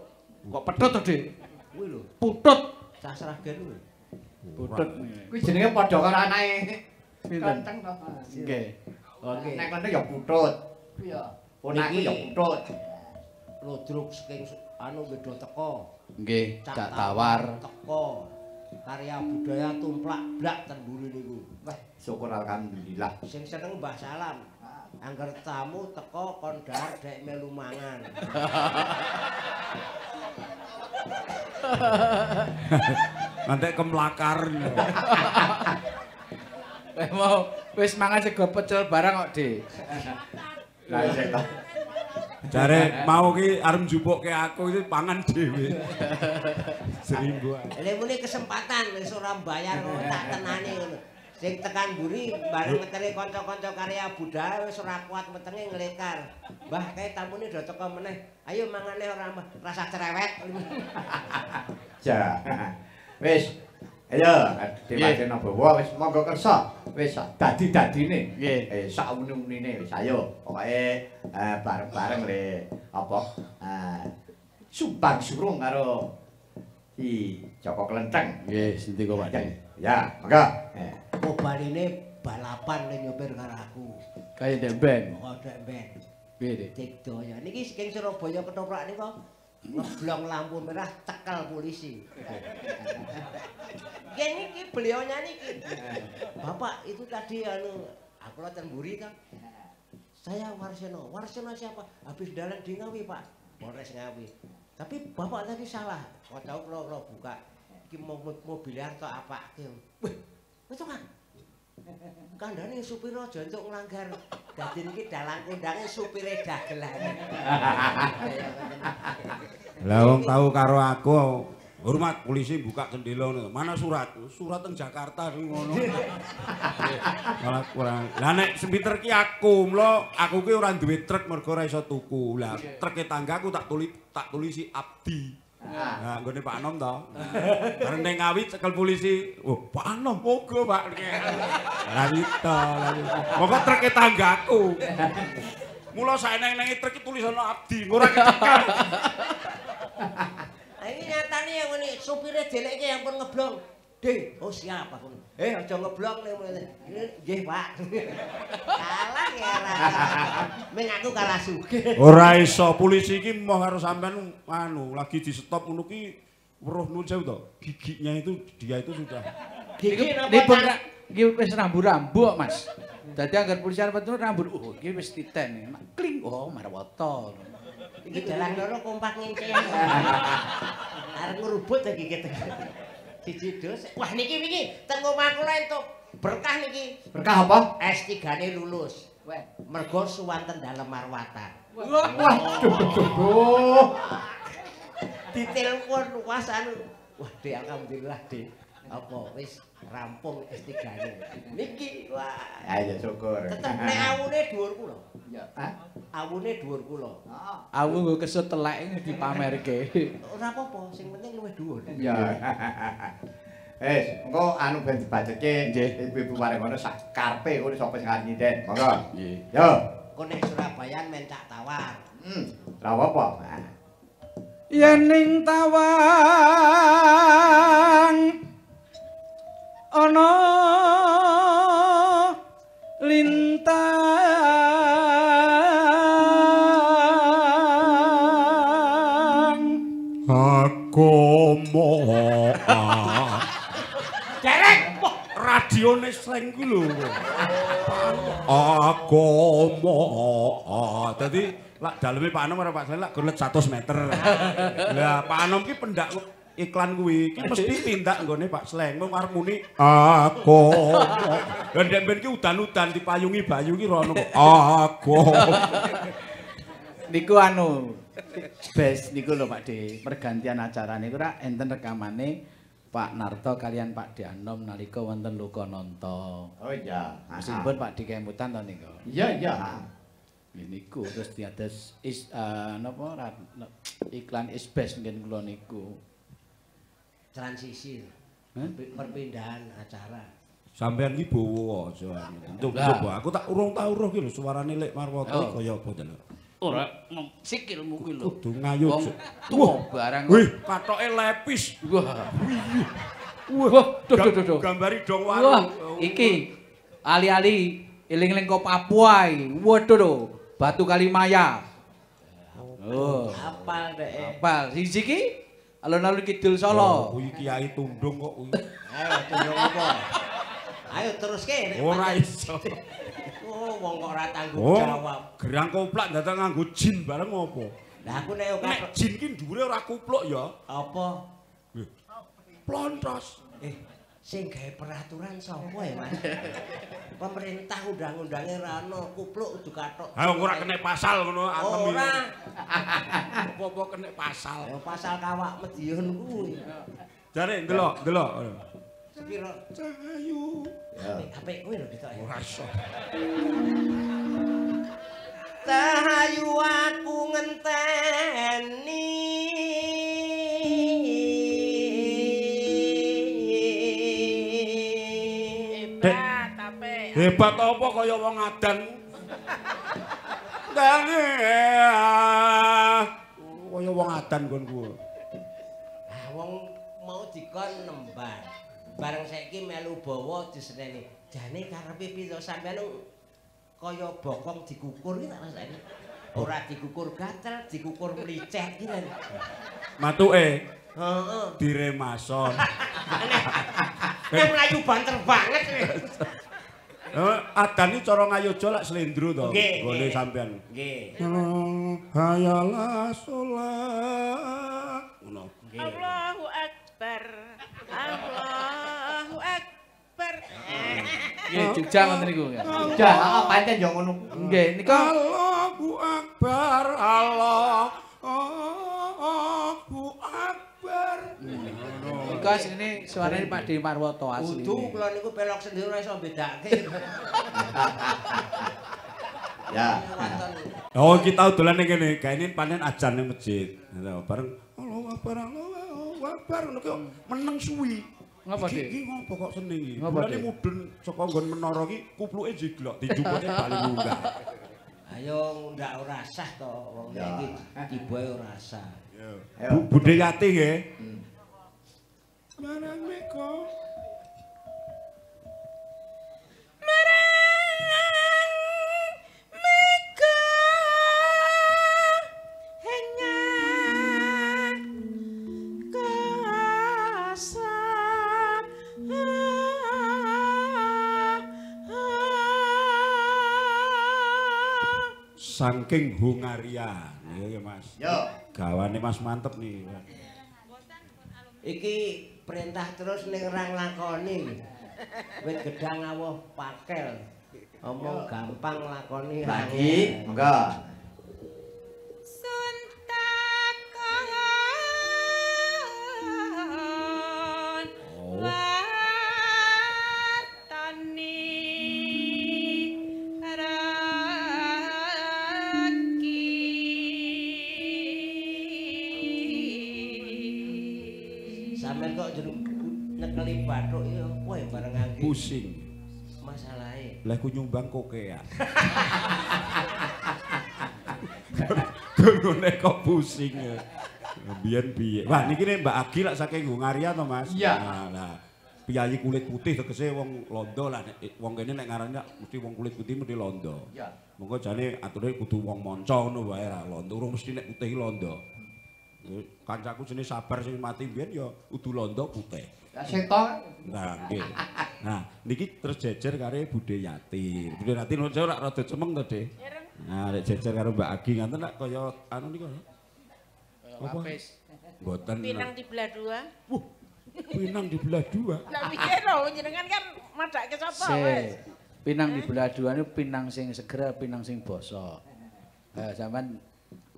Kok petut to, Dik? Kuwi lho. Putut cah seragen kuwi. Putut. Kuwi jenenge padha karo anake Klenteng to. Nggih. Oke. Nek Klenteng ya putut. Iya. Puniki ya putut. Ludruk saking anu beda teko. Nggih, Cak Tawar. Teko. Karya budaya tumplak blak ten mburi niku. Wah, syukur alhamdulillah. Sing seneng Mbah Salam. Angger tamu teko kon dhahar dek melu mangan. Ngantek kemlakar. Lek mau wis mangan sego pecel barang kok, Dik. Lah sik ta. Jare mau ki arep njupukke aku iki pangan dhewe. Seringguan. Lha muni kesempatan wis ora mbayar kok tak tenani ngono. Sing tekan mburi bareng meteri kanca-kanca karya budaya wis ora kuat metenge nglekar. Mbah kae tamune do teko meneh. Ayo mangane ora rasa cerewet. Ja. Wis. Ayo diwajeni bawa wis monggo kersa. Wis dadi-dadine. Nggih. Sak muni-munine wis ayo pokoke bareng-bareng le apa sumpang surung karo Ki Joko Klenteng. Nggih, sinten kok Pak? Ya, monggo. Obanine balapan le nyopir karo aku. Kaya ndek ben. Kok ndek ben. Piye, Dik? Cek doyo. Niki saking Surabaya ketoprak nika ngeblong lampu merah tekel polisi. Gini ki beliaunya niki. Bapak itu tadi anu aku lho temburi kan. Saya Warseno. Warseno siapa? Habis dalang di Ngawi, Pak. Polres Ngawi. Tapi bapak tadi salah. Kok tau klo buka ki mobil atau apa ki. Wih, betul kan? Kandane supir aja entuk nglanggar. Dadi niki dalang kondange supire dagelan. Lah wong tau karo aku hormat polisi buka jendela ngono. Mana surat? Surat teng Jakarta ngono. Malah kurang. Lah nek semiter ki aku mlo, aku ki ora duwe truk mergo ora iso tuku. Lah truk tanggaku tak tulisi Abdi. Nah, nggone Pak Anom to. Bareng ning Ngawi cekel polisi. Oh, Pak Anom monggo, Pak. Lah kita. Monggo treke tanggaku. Mula saeneng-enenge trek tulisan Abdi, ora kecekel. Lah iki nyatane yang ngene, supire deleke yang pun ngeblong. Dih, oh siap aku. Aja ngeblong le. Nggih, Pak. Kalah ya ora. Ming aku kalah sugih. Ora iso, polisi iki moh karo sampean anu lagi di stop ngono ki weruh nun sewu to. Giginya itu dia itu sudah. Gigi napa? Iki wis rambu-rambu kok, Mas. Dadi anggar polisi arep turu rambu. Oh, iki wis titen. Kling, oh Marwoto. Iki dalan loro kompak ngenceng. Arep ngrubut lagi ketek. Siji dos. Wah niki niki teng omah kula entuk berkah niki. Berkah apa? S3-ne lulus. Weh, mergo suwanten dalem marwatan. Waduh. Ditelepon kuasane. Wah, Dik, alhamdulillah, Dik. Apa wis rampung S3-ne. Niki wah. Ya syukur. Tetep nek awune dhuwur kula. Ya. Hah? Awune dhuwur kula. Heeh. Awu nggo kesut teleke dipamerke. Ora apa-apa, sing penting luwih dhuwur. Ya. Engko anu ben dibaceke ibu-ibu wareng ngono sak karepe ngono sapa sing arep nyindet. Monggo. Nggih. Yo. Engko nek Surabayaan men Cak Tawar. Ra apa? Yen ning Tawang ana lintang akomo derek radione sleng ku lho akomo dadi lak daleme Pak Anom karo Pak Sleng lak gur 100 meter lah Pak Anom ki pendak iklan kuwi iki mesti tindak nggone Pak Sleng mung arep muni aku lha ndek ben iki udan-udan dipayungi bayu iki rono aku niku anu bes niku lho Pak De pergantian acarane niku ra enten rekamane Pak Narto kalian Pak De Anom nalika wonten Lukananta. Oh iya mesti pun Pak De Kemutan to niku. Iya iya niku terus diatas napa iklan isbes ngen kula niku. Transisi. Perpindahan acara. Sampeyan iki bowo aja. Entuk-entuk aku tak urung tau roh ki lho suarane Lek Marwoto kaya apa to lho. Ora sikilmu ki lho. Kudu ngayu. Tuwa barang. Wih, katoke lepis. Wah. Wah, duh. Gambari dong warung. Iki ali-ali eling-eling kok Papua iki. Waduh lho, Batu Kalimaya. Oh. Apal dhek. Apal. Siji ki alon-alon Kidul Solo. Kuwi kiai tundung kok kuwi. Ayo tundung apa? Ayo teruske. Ora iso. Oh, wong kok ora tanggung jawab. Gerang koplak datang nganggo jin bareng apa? Lah aku nek jin ki dhuwure ora kupluk ya. Apa? Lho. Plontos. Sing gawe peraturan sapa ya, Mas? Pemerintah undang-undangnya ra ono, kupluk kudu kathok. Ha ora kena pasal ngono antem. Ora. Apa-apa kena pasal. Ya pasal kawak Medion kuwi. Jare ndelok. Sepiro? Cahayu. Apik kowe lho ditoke. Ora iso. Cahayu aku ngenteni. Hebat apa kaya wong adan. Ndane. Kaya wong adan kon kuwi. Ah wong mau dikon nembar. Bareng saiki melu bawa diseneni. Jane karepe pira sampeyan kaya bokong dikukur iki tak rasane. Ora dikukur gatel, dikukur mlicek iki lho. Matuke. Heeh. Diremason. Nek mlayu banter banget. Adan iki cara ngayojo lak slendro to gone sampean. Nggih. Hayalah sholat. Ngono. Allahu akbar. Allahu akbar. Nggih, Jogja ngoten niku. Jogja, heeh pancen yo ngono. Nggih, nika Allahu akbar. Allahu akbar. Kok sini suarane Pak De Marwoto asli. Udu kula niku pelok sendiri ora iso bedake. Ya. Oh, kita dolan ning kene, gaene panen ajan ning masjid. Bareng Allahu Akbar ngono kok meneng suwi. Ngapa, Dik? Iki ngopo kok seneng iki? Mulane mudhun saka nggon menara iki kupluke jiglok dijupute bali munggah. Ayo ndak ora sah to wong iki tibae ora sah. Yo. Budhe Yati nggih. Marang meko hanya kasar saking Hungaria ya Mas. Yo gawane Mas mantep nih. Iki perintah terus ning rang lakoni. Wit gedang awoh pakel. Omong gampang lakoni. Lagi, monggo. Suntakan watani nekeli bathuk ya apa ya bareng angin pusing masalahe lha ku nyumbang kokean gone kok pusing mbiyen piye. Wah niki nek Mbak Agi lak saking Hungaria to Mas. Nah piyayi kulit putih tegese wong Londo lah wong kene nek ngarani mesti wong kulit putih mesti Londo. Monggo jane aturane kudu wong manca ngono wae ra Londo urung mesti nek putih Londo. Kancaku jenenge sabar sing mati mbiyen ya kudu Londo putih. Setor. Nah, nggih. Nah, niki terus jejer kare Budhe Yati. Budhe Yati nuwun sewu lak rada cemeng to, Dik. Nah, nek jejer karo Mbak Agi nganten lak kaya anu niku. Kaya lapis. Mboten. Pinang dibelah dua. Wuh. Pinang dibelah dua. Lah piye to jenengan kan madake sapa wis. Pinang dibelah dua niku pinang sing segera, pinang sing basa. Sampeyan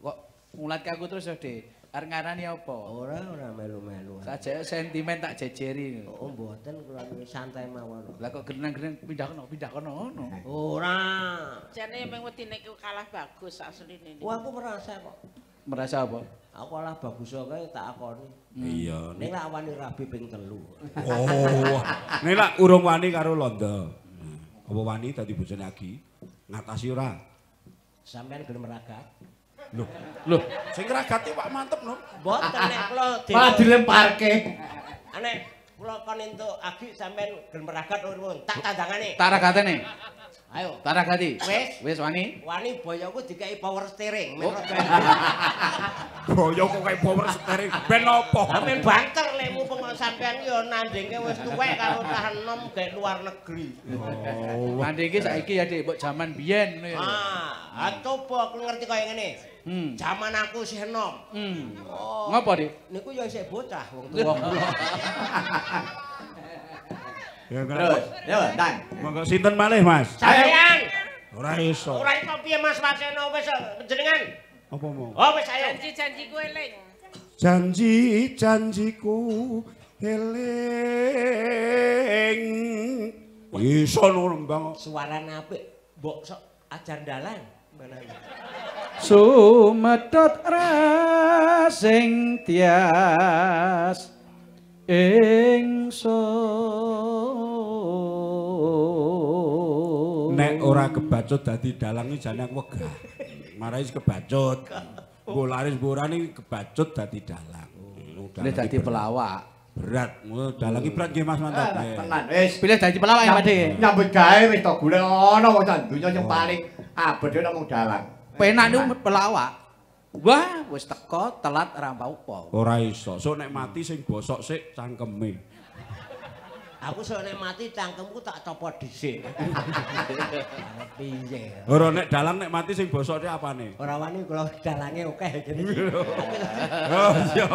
kok ngulat aku terus, Dik. Arep ngarani apa? Ora melu-melu. Sajake sentimen tak jejeri. Oh mboten kula santai mawon. Lah kok geneng-geneng pindah kono ngono. Ora. Jane mung wedine iki kalah bagus asline. Oh aku merasa kok. Merasa apa? Aku kalah bagus kok tak akoni. Iya. Ning lak wani rabi ping 3. Oh. Ning lak urung wani karo londo. Apa wani dadi bojone Agi? Ngatasi ora? Sampeyan gelem ragat. Loh, sing ragate Pak mantep lho. Mboten nek kula malah dilemparke. Anek kula kon entuk Agi sampean gelem ragat nuwun. Tak tandangane. Taragatene. Ayo, taragati. Wis wani. Wani boyoku dikai power steering menurut ben. Boyoku kaya power steering ben opo? Amen banter lemu pengen sampean yo nandinge wis tuwek karo tahan nom gawe luar negeri. Oh. Nandinge saiki ya Dik, mbok jaman biyen ngono ya. Ah, coba aku ngerti kaya ngene. Zaman aku isih enom. Oh. Ngopo, Dik? Niku yo isih bocah wong tuwa. Ya terus, yo, Dan. Monggo sinten malih, Mas? Sayang. Ora iso. Ora iso piye Mas Warseno wis njenengan? Apa mau? Oh, wis ayo. Janji-janjiku eling. Janji-janjiku eling. Iso lho, Bang. Suarane apik, mbok sok ajar dalan. Sumedhot rasing tias ingsun. Nek ora kebacut dadi dalang iki jane aku wegah. Marai kebacut. Mbok laris mburani kebacut dadi dalang. Pilih dadi pelawak. Berat. Dalang iki berat nggih Mas Mantap. Tenan. Wis pilih dadi pelawak ya, Pak Dik. Nyambut gawe wis tak golek ana wong sak donya sing paling abet ngomong dalang. Penak niku pelawak. Wah, wis teko telat ra apa-apa. Ora iso. Sok nek mati sing bosok sik cangkeme. Aku sok nek mati cangkemku tak copot dhisik. Piye? Ora nek dalang nek mati sing bosok iki apane? Ora wani kula dalange akeh jene. Oh iya.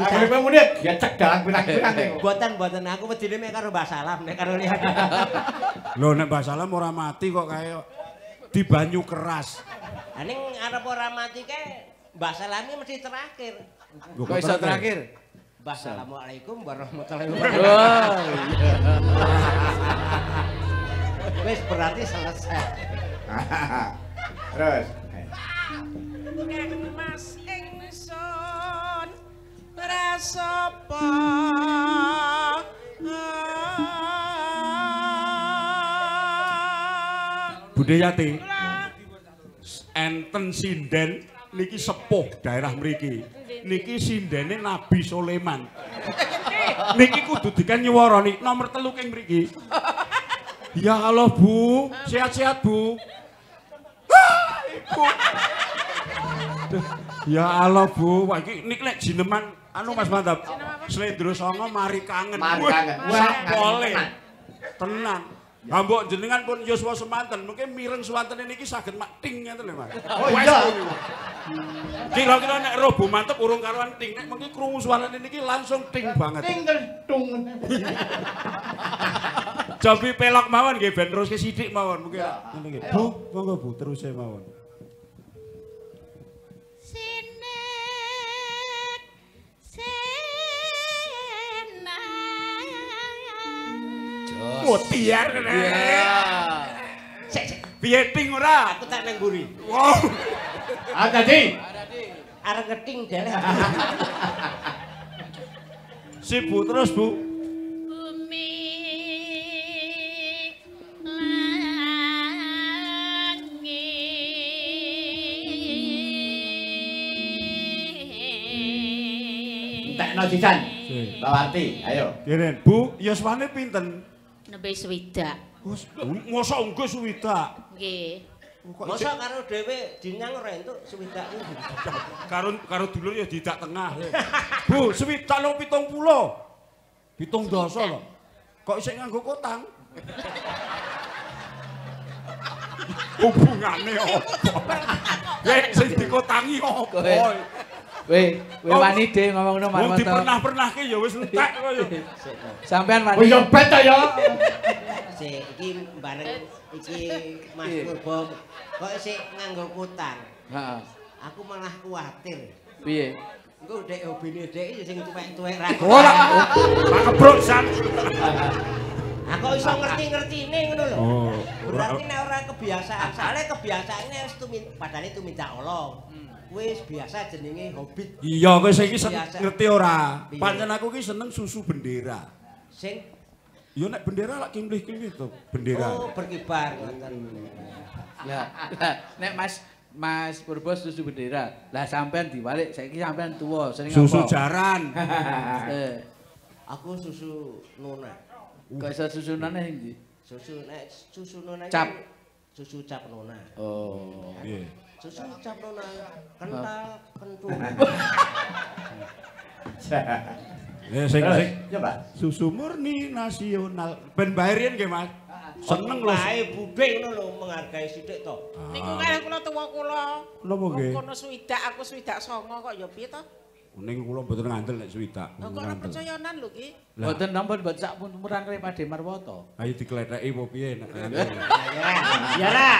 Aku muni ya cek dalang pirang-pirang niku. Mboten aku wedine mek karo Mbah Salam nek karo lihat. Lho nek Mbah Salam ora mati kok kaya di banyu keras. Aning arep ora mati kae Mbak Salami mesti terakhir. Kok iso terakhir? Assalamualaikum warahmatullahi wabarakatuh. Wis berarti selesai. Terus. Kang Mas ingsun prasapa? Bude Yati, enten sinden niki sepuh daerah mriki. Niki sindene Nabi Sulaiman. Niki kudu dikan nyuwarani nomor 3 king mriki. Ya Allah Bu, sehat-sehat Bu. Ibu. Ya Allah Bu, wah iki nik lek jineman anu Mas Mantap. Slendro 9 mari kangen. Mari kangen. Wah, boleh. Tenan. Ambok jenengan pun Yuswa semanten, mungkin mireng suwanten niki saged makting ngeten lho, Mas. Oh iya. Kira-kira nek robo mantep urung karuan ting, nek mengki krungu suwanten niki langsung ting banget. Ting kentung. Jambi pelok mawon nggih ben teruske sithik mawon mungkin. Bu, monggo Bu, teruse mawon. Mutiar kene. Sik. Piye ting ora? Aku tak nang mburi. Wow. Ah dadi. Areng ngeting dhewe. Si Bu terus Bu. Bumi langit. Tekno disan. Bawarti, ayo. Diren Bu, yuswane pinten? Nembe swidak. Mosok nggo swidak. Nggih. Mosok karo dhewe dinyang ora entuk swidak iki. Karo dulur ya didak tengah. Bu, swidak 70. 70 lho. Kok isih nganggo kotang? Hubungane opo? Lek sing dikotangi opo? Weh wani de ngomongno marang to. Wong dipernah-pernahke ya wis entek kok ya. Sampean wani. Oh ya bet to ya. Sik iki bareng iki Mas Purbo kok sik nganggo kutang. Heeh. Aku malah kuwatir. Piye? Engko dhek hobine dhek sing tuwek-tuwek ra. Ora kebruk san. Lah kok iso ngerti-ngertine ngono lho. Berarti nek ora kebiasaan, soalnya kebiasaane wis padane tumindak olong. Wis biasa jenenge hobbit. Iya, kowe saiki ngerti ora? Pancen aku ki seneng susu bendera. Sing yo nek bendera lak kimlih-kimlih to, bendera. Oh, berkibar ngoten. Lah, nek Mas Purbo susu bendera. Lah sampean diwalik saiki sampean tuwa, sering apa? Susu jaran. Aku susu nona. Kok iso susu nona sing ndi? Susu nona. Cap. Susu cap nona. Oh, nggih. Susu cap nona kental kentul. Ya sing. Ya, Pak. Susu murni nasional. Ben bairian nggih, Mas. Seneng lho. Kae budhe ngono lho menghargai sithik to. Niku kalih kula tuwa kula. Napa nggih? Kono suwidak aku suwidak 9 kok ya piye to? Ning kula mboten ngandel nek suwidak. Kok ora percayanan lho ki. Mboten nampun becak pun umuran kare Pak Marwoto. Ayo dikletheki opo piye nek. Ya lah.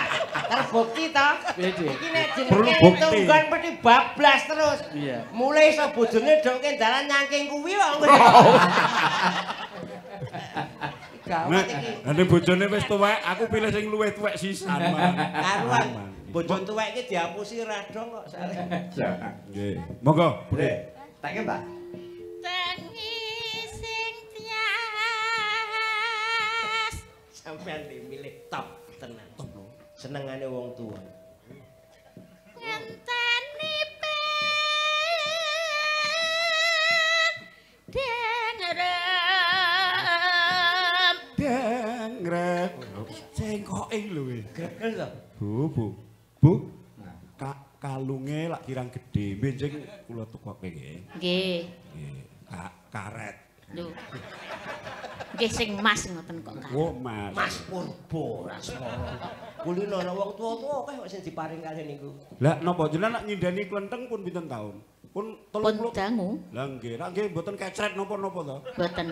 Terbukti to. Iki nek jenenge tunggan peti bablas terus. Mulai iso bojone dok kendalan nyangking kuwi kok. Nek bojone wis tuwek, aku pilih sing luwih tuwek sisan. Karuan bojone tuwek iki diapusi ra dong kok sare. Nggih. Monggo, Budi. Tak nggih, Mbak. Tengi sing tias. Sampeyan milih top tenan. Senengane wong tuwa. Ngenteni pe. Dengrek cengkoke lho kowe. Grekel to? Bu. Kalunge lak kirang gedhe, benjing kula tukokke nggih. Nggih. Karet. Lho. Nggih sing Mas ngoten kok. Oh, Mas. Mas Purbo Asmoro. Kuwi ana wong tuwa-tuwa akeh kok sing diparing kalih niku. Lah napa jenengan lak nyindani klenteng pun pinten taun? Pun 30. Pun dangu. Lah nggih, rak nggih mboten kecret napa-napa to? Mboten.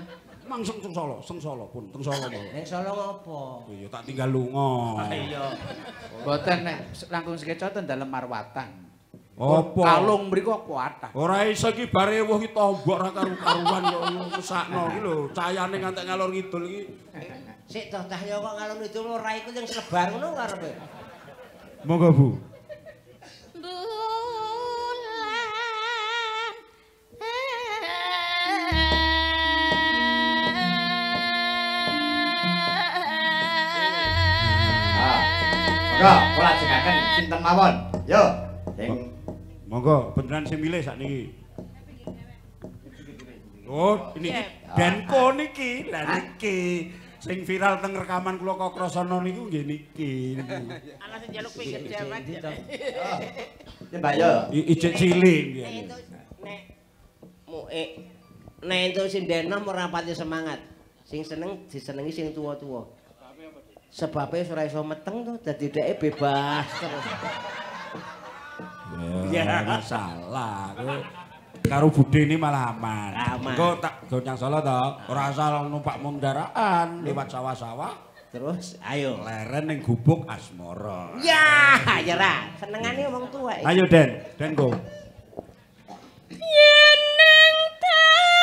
Mangsung Solo pun teng Solo to. Nek Solo apa? Iya tak tinggal lunga. Iya. Mboten nek langkung sekecoten dalem marwatan. Apa? Kalung mriku kuatah. Ora iso iki bare wuh iki tombok ra karu-karuan kok kesakno iki lho. Cayane ngantek ngalor ngidul iki. Sik toh cah yo kok ngalor ngidul ora iku sing selebar ngono karepe. Monggo, Bu. Kula jenengaken sinten mawon. Yo, sing monggo panjenengan sing milih sakniki. Oh, ini Denko niki, lha niki sing viral teng rekaman kula kok krasana niku nggih niki. Ana sing njaluk pinggir Jawa. Ya, Mbak yo. Ijek cilik piye. Nek muke nek entuk sindene ora pati semangat. Sing seneng disenengi sing tuwa-tuwa. Sebabnya ora iso meteng tuh, dadi dheke bebas terus. Ya masalah. Karo budhe ini malah aman. Engko tak gonyang Solo to, ora asal numpak kendaraan lewat sawah-sawah, terus ayo leren ning gubuk asmoro. Yah, ya ra, senengane wong tuwa iki. Ayo Den go. Yen nang talangan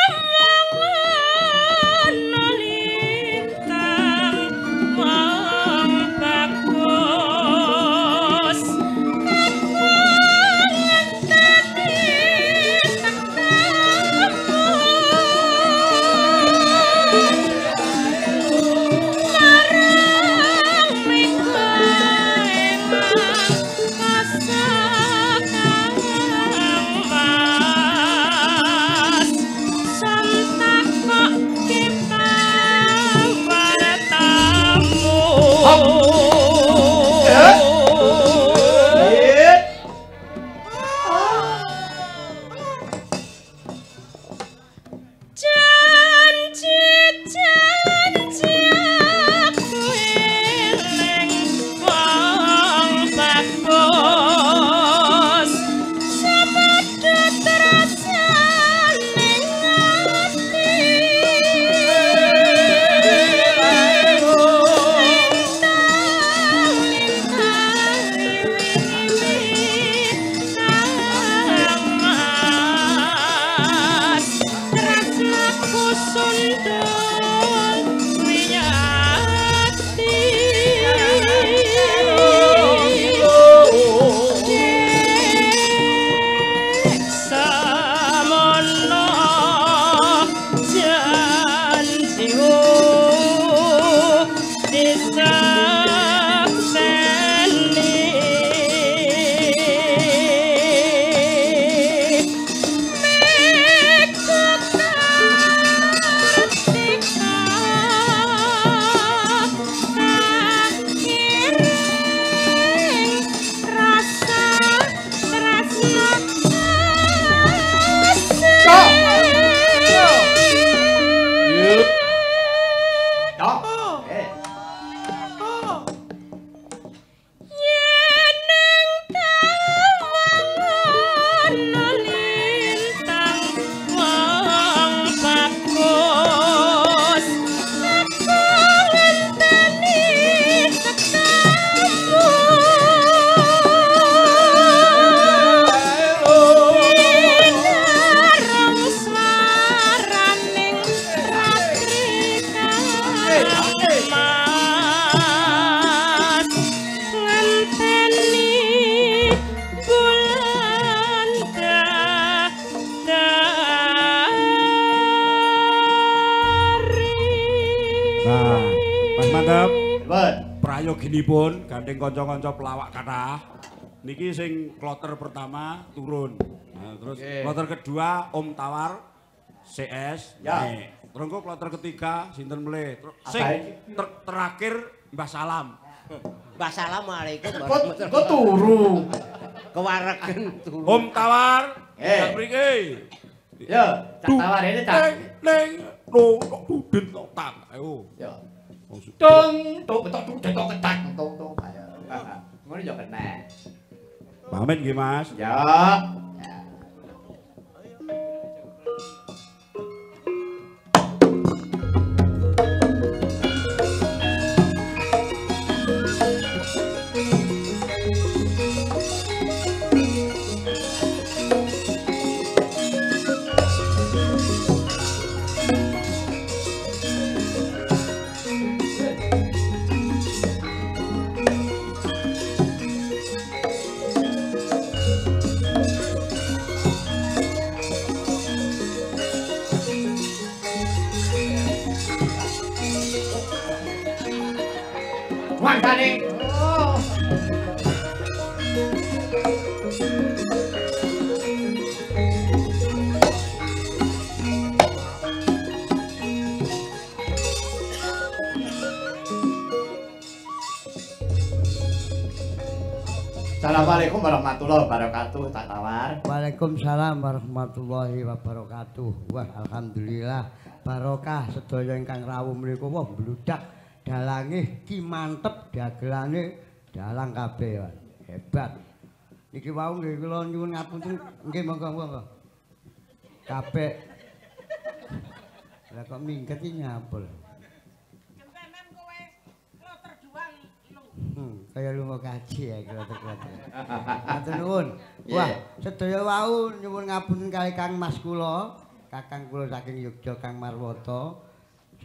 Ginipun gandeng kanca-kanca pelawak kathah. Niki sing kloter pertama turun. Nah, terus okay. Kloter kedua Om Tawar CS. Ya. Terus kok kloter ketiga sinten meneh? Sing terakhir Mbah Salam. Mbah Salamualaikum. Kok turu. Kewaregen turu. Om Tawar. Ndak mriki. Ya, Cak Tawar ini Cak. Ning lu kok dudun kok tak. Ayo. Ya. Tung tok ketok dudun kok ketak tung kaya. Ngono ya kena. Pamit nggih, Mas. Ya. Assalamualaikum warahmatullahi wabarakatuh, Cak Tawar. Waalaikumsalam warahmatullahi wabarakatuh. Wah, alhamdulillah barokah sedaya ingkang rawuh mriku. Wah, bludak dalange ki mantep dagelane dalang kabeh. Hebat. Niki wau nggih kula nyuwun ngapunten nggih monggo-monggo. Kabeh. Lah kok minggat iki nyapul. Kempenan kowe kloter duang lho. Kaya lunga kaji ya kloter-kloter. Matur nuwun. Wah, sedaya wau nyuwun ngapunten kali Kang Mas kula, kakang kula saking Yogya Kang Marwoto.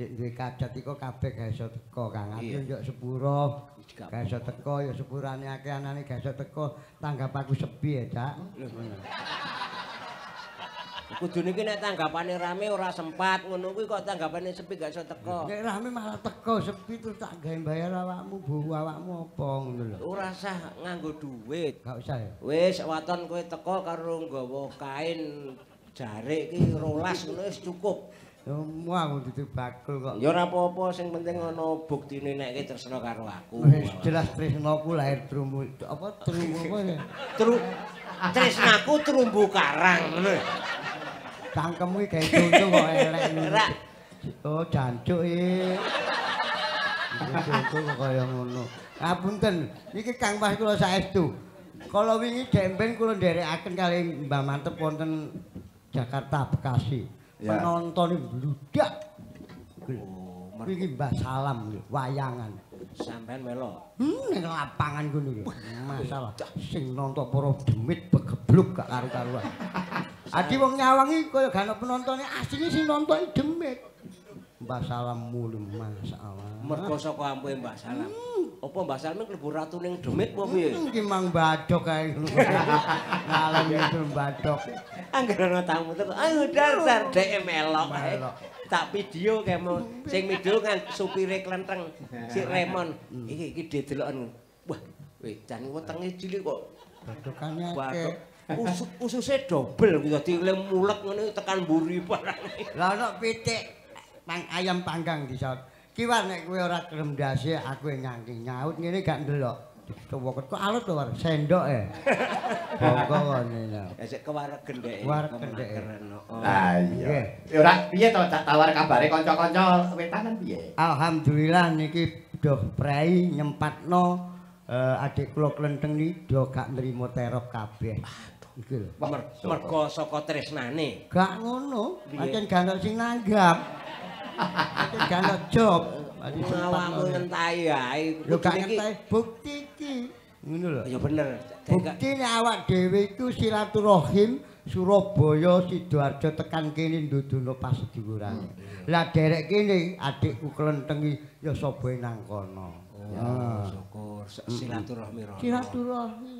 Sik duwe kadat iku kabeh ga iso teko Kang. Aku yo sepura. Ga iso teko yo sepurane akeh anane ga iso teko. Tanggapanku sepi ya, Cak. Kudune iki nek tanggapane rame ora sempat ngono kuwi kok tanggapane sepi ga iso teko. Nek rame malah teko, sepi terus tak gawe bayar awakmu, bowo awakmu apa ngono lho. Ora usah nganggo dhuwit. Ga usah ya. Wis waton kowe teko karo nggawa kain jarik iki 12 ngono wis cukup. Wah, itu bakul kok. Ya ora apa-apa, sing penting ana buktine nek iki tresna karo aku. Wis jelas tresnaku lahir trumbu. Apa trumbu apa ya? Tresnaku trumbu karang ngono. Cangkemmu iki gawe conto kok elek ngono. Oh, jancuk iki. Conto kok kaya ngono. Ngapunten, niki Kang Mas kula saestu. Kala wingi demben kula nderekaken kali Mbah Mantep wonten Jakarta Bekasi. Penonton bludak. Oh, iki Mbah Salam wayangan. Sampeyan melo. Ning lapangan ngono lho. Masalah sing nonton para demit begebluk gak karo-karuan. Adi wong nyawangi kaya gak ana penontone, asline sing nonton demit. Mbah Salam mulu masalah. Mergo saka ampuhe Mbah Salam. Apa Mbah Salam klebu ratu ning demit apa piye? Iki mang badhok kae ngono. Ngalem itu badhok. Angger ana tamu terus ayo dar dhek melok ae. Tak video kae sing video kan supire klenteng si Remon. Iki dedeloken. Wah, wedan wetenge cilik kok badhokane akeh. Usus-ususe dobel kuwi dadi mulek ngene tekan mburi barang. Lah ana pitik ayam panggang disaut. Kiwan nek kowe ora krem ndase aku ngangking nyaut ngene gak ndelok. Tuweket kok alus to war sendoke. Bongko ngene lho. Ya sik kewaregen dhek. Kewaregen dhek. Lah iya. Ya ora piye to Cak Tawar kabare kanca-kanca wetanan piye? Alhamdulillah niki doh prei nyempatno adik kula Klenteng niki do gak nrimo terop kabeh. Iki lho. Mergo saka tresnane. Gak ngono, pancen gak sing nanggap. Gak ana job. Awakmu ngentahi ae. Lho gak ngentahi bukti iki. Ngono lho. Ya bener. Buktine awak dhewe iku silaturahim Surabaya Sidoarjo tekan kene nduduno pasedhiwurane. Lah derek kene adikku Klentengi ya sapa nang kono. Ya syukur silaturahmi. Silaturahim.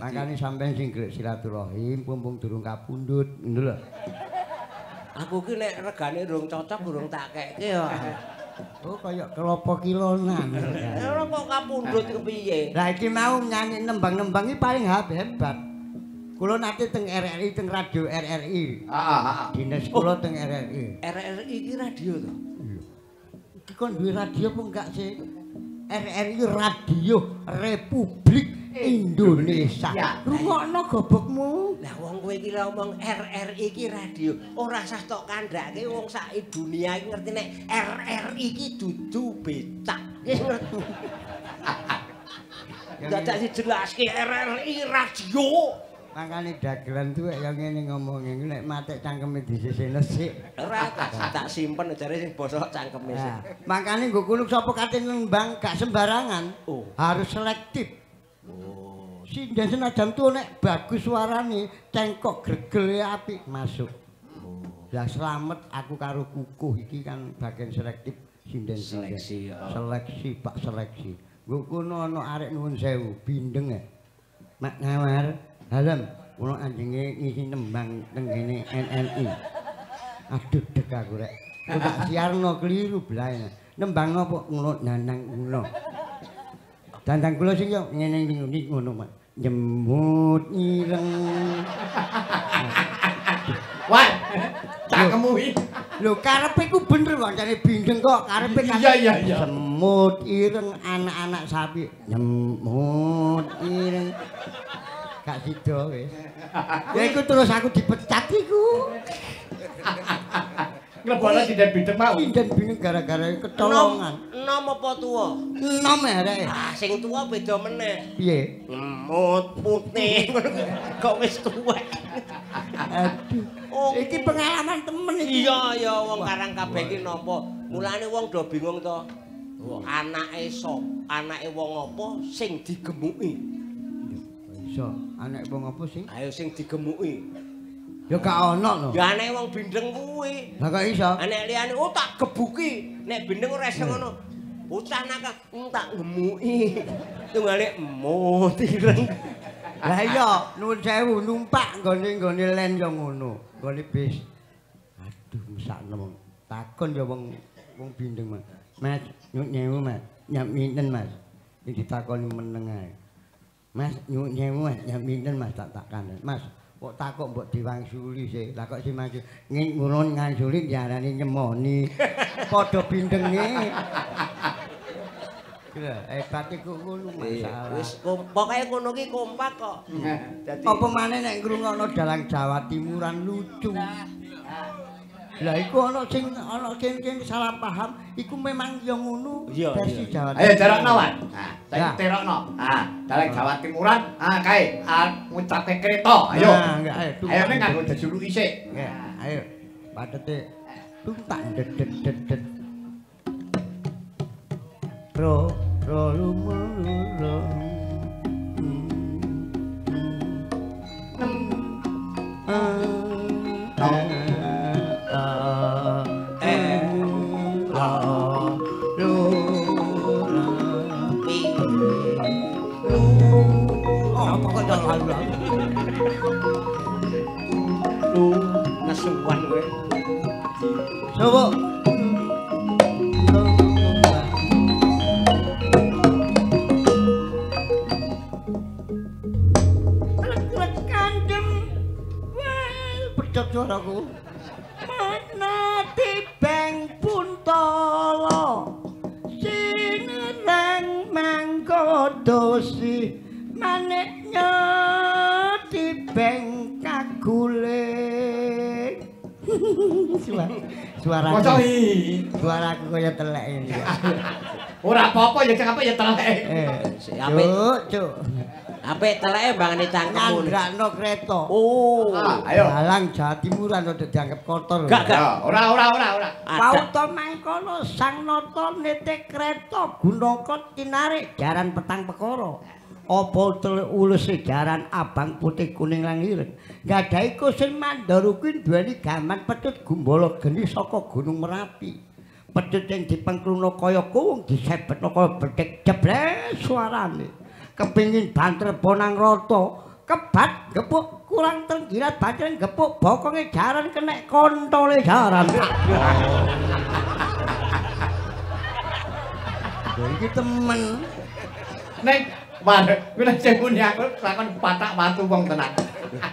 Makane sampeyan sing grek silaturahim mumpung durung kapundhut ngono lho. Aku ki nek regane urung cocok urung tak kekke ya. Oh kayak kelopo kilonan. Ora kok kapundhut kepiye? Lah iki mau nyanyi nembang-nembangi paling hebat. Kula nate teng RRI, teng radio RRI. Heeh. Dinas kula teng RRI. RRI iki radio to? Iya. Iki kon duwe radio apa enggak sih? RRI Radio Republik Indonesia. Rungokno gobokmu. Lah wong kowe iki ngomong RRI iki radio, ora sah tok kandhake wong sak dunia iki ngerti nek RRI iki dudu becak. Dadak dijelaske RRI radio. Makane dagelan tuwek ya ngene ngomonge nek matek cangkeme dhisik nesik. Ora tak simpen jare sing bosok cangkeme sik. Makane nggo kunuk sapa kate nembang gak sembarangan. Harus selektif. Si ndesen ajam tuh nek bagus suarane, cengkok gregel apik masuk. Lah selamat aku karo kukuh iki kan bagian selektif sinden seleksi. Seleksi Pak seleksi. Nggo kuno ana arek nuwun sewu bindeng ya. Mak ngawar Halam, ulang anjingnya ngisi nembang tenggini NNI. Aduh dek aku rek. Udah siar no keliru belanya. Nembang no pok ngulot nandang kulo. Tantang kulo sih yo nyeneng tinggi ngono mak. Jembut ireng. Wah, tak kemuhi. Lo karepeku bener bang cari bindeng kok karepek. Iya. Jembut ireng anak-anak sapi. Jembut ireng. Gak sido wis. Ya iku terus aku dipecat iku. Nglebokno sinden bindeng mau. Sinden bindeng gara-gara ketolongan. Enom apa tuwa? Enom arek. Ah sing tuwa beda meneh. Piye? Lemut putih kok wis tuwek. Aduh. Iki pengalaman temen iki. Iya wong Karang kabeh iki nampa. Mulane wong do bingung to. Anake sop, anake wong apa sing digemuki? So, anak wong apa sih? Ayo sing digemuki. Ya gak ono lho. Ya anake wong bindeng kuwi. Lah kok iso? Anak liyane oh tak gebuki. Nek bindeng ora iso ngono. Bocah nakak tak gemuki. Tunggale emut ireng. Lah iya, nuwun sewu numpak nggone len ya ngono. Nggone bis. Aduh, mesakno wong. Takon ya wong bindeng, Mas. Mas, nyuwun nyewu, Mas. Nyamiten, Mas. Iki ditakoni meneng ae. Mas nyuwun nyewu Mas, pinten Mas tak kandhani. Mas, kok takok mbok diwangsuli sih. Lah kok si Mas ngurun ngansuli diarani nyemoni. Padha bindenge. Kira hebat iku ngono masalah. Wis pokoke ngono ki kompak kok. Dadi apa maneh nek ngrungokno dalang Jawa Timuran lucu. Lah iku ana sing salah paham, iku memang ya ngono versi Jawa. Ayo jarakno wae. Nah, saiki terokno. Ah, dalang Jawa Timuran, kae ngucape kreta. Ayo. Ayo nek nganggo jejuluki sik. Ayo. Patete tuntak dedet. Ro ro lumuro. Nasuan gue coba lek kandem wae pedhot suaraku manati beng puntala sineneng mangkodosi maneknya di beng kaguling. Suaraku kaya telek ini. Ora apa-apa ya cak apa ya telek. Apik. Cuk. Apik teleke mbangane cangkemmu. Ngandrakno kreta. Oh. Ayo. Dalang Jawa Timuran ora dianggep kotor. Gak. Ora. Pauta mangkono sang nata nitik kreta Gunakot tinarik jaran petang pekara. Apa ulus sejaran abang putih kuning lan ireng gadahi kusin mandoro kuwi duweni gaman petut gumbala geni saka Gunung Merapi petut yang dipengkluna kaya kuwung disebetno kaya bethik jebles suarane kepingin banter bonang rata kebat gepuk kurang tenggirat banter gepuk bokonge jaran kenek kontole jaran Iki temen. Nek waduh, kula sembunyi aku lakon patak watu wong tenan.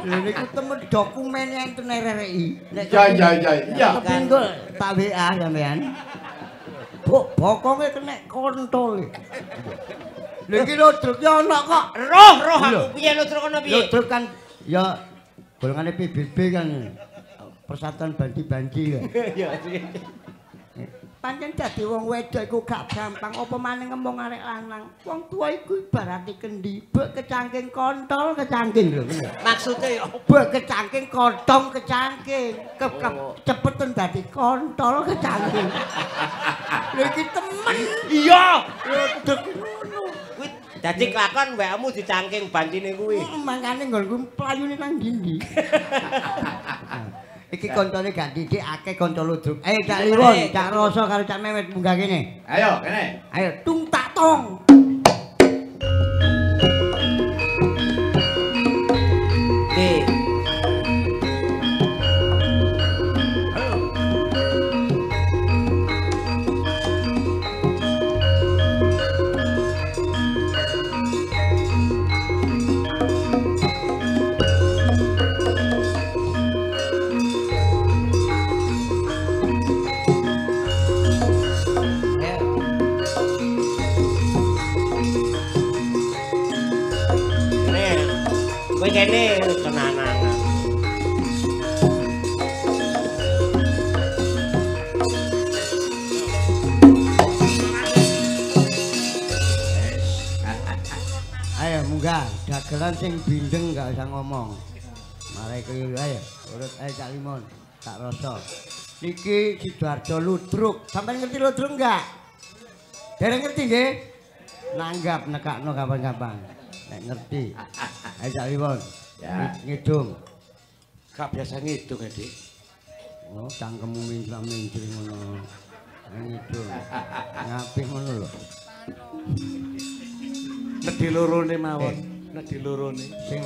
Ini ku temen dokumen yang tenerei. Iya. Pinggul tak WA sampean. Bok bokonge kena kontol. Lha iki lodruk ya ana kok. Roh aku piye lodruk ana piye? Lodruk kan ya golongane PBB kan. Persatuan Banci-Banci ya. Iya sih. Pancen dadi wong wedok iku gak gampang apa maneh ngomong arek lanang. Wong tuwa iku ibarate kendhi, bek kecangking kontol kecangking lho. Maksude yo bek kecangking kontong kecangking. Cepeten dadi kontol kecangking. Lha iki temen. Iya. Kuwi dadi kelakon wekmu dicangking bancine kuwi. Mangkane nggonku playune nang ndi-ndi. Iki kontone gak didik akeh kanca ludruk. Eh gak liwon, gak rasa karo Cak Mewet munggah kene. Ayo kene. Ayo tung tak tong. Oke. Kene tenanan. Ayo munggah, dagelan sing bindeng gak usah ngomong. Mare koyo ayo, urut ae Cak Limon, tak rasa. Niki Sidoarjo ludruk. Sampeyan ngerti ludruk enggak? Dereng ngerti nggih? Nanggap nekakno gampang-gampang. Nek ngerti. Ayo Cak Limon. Ya, ngidung. Gak biasa ngidung, Dik. Oh, cangkemmu minggir-minggir ngono. Ngidung. Ngapik ngono lho. Nedhi lorone mawon. Nedhi lorone. Sing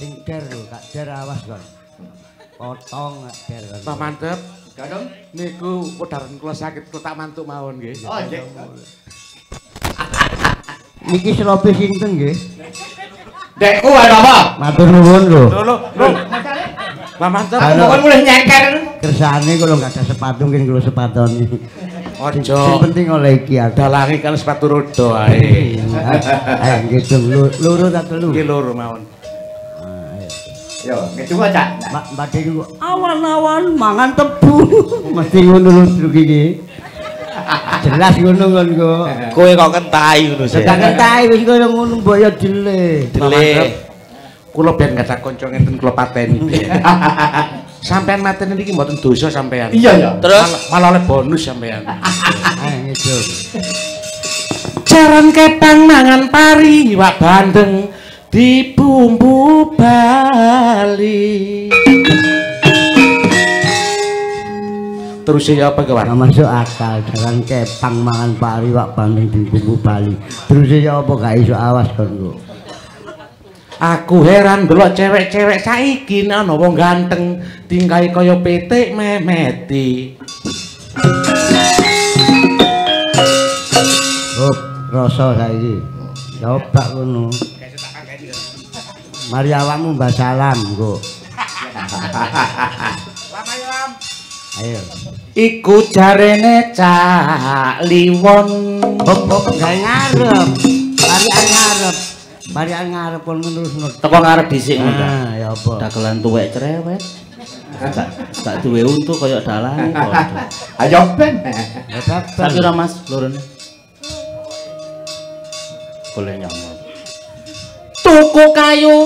sing der lho, gak der awas kon. Potong gak der kon. Pak mantep. Gadung niku wedharan kula sakit kok tak mantuk mawon nggih. Oh, nggih. Niki slope sinten nggih? Dekku ada apa? Matur nuwun lho. Lho. Lah mantep. Kok mulih nyeker. Kersane kok lho gak ada sepatu mungkin kula sepatoni. Ojo. Sing penting oleh iki dalange kalau sepatu rodo ae. Ayo ngedung loro ta telu. Iki loro mawon. Ayo. Yo, ngedung aja. Mbak Deku awan-awan mangan tebu. Mesti ngono lho truk iki. Jelas ngono kon kok. Kowe kok kentai ngono sih. Gak kentai wis kowe ngono mbok ya dile. Kula ben gadah kanca ngenten kula pateni. Sampeyan mateni iki mboten dosa sampeyan. Iya ya. Terus malah oleh bonus sampeyan. Ayo ngidul. Jaran kepang mangan pari iwak bandeng di bumbu Bali. Terus ya apa kawan? Masuk akal, jaran kepang mangan pari wak bandeng di bumbu Bali. Terus ya apa gak iso awas kon lho. Aku heran delok cewek-cewek saiki ana wong ganteng tingkai kaya pitik memeti. Oh, rasa saiki. Coba ngono. Mari awakmu mbah salam kok. Ayo. Iku jarene Cak Limon. Hop gawe ngarep. Barian ngarep kon menerusno. Teko ngarep dhisik ngono. Nah, ya apa? Dagelan tuwek cerewet. Gak duwe untu kaya dalange padha. Ayo ben. Ya sabar. Sabar Mas, lorone. Boleh nyamon. Tuku kayu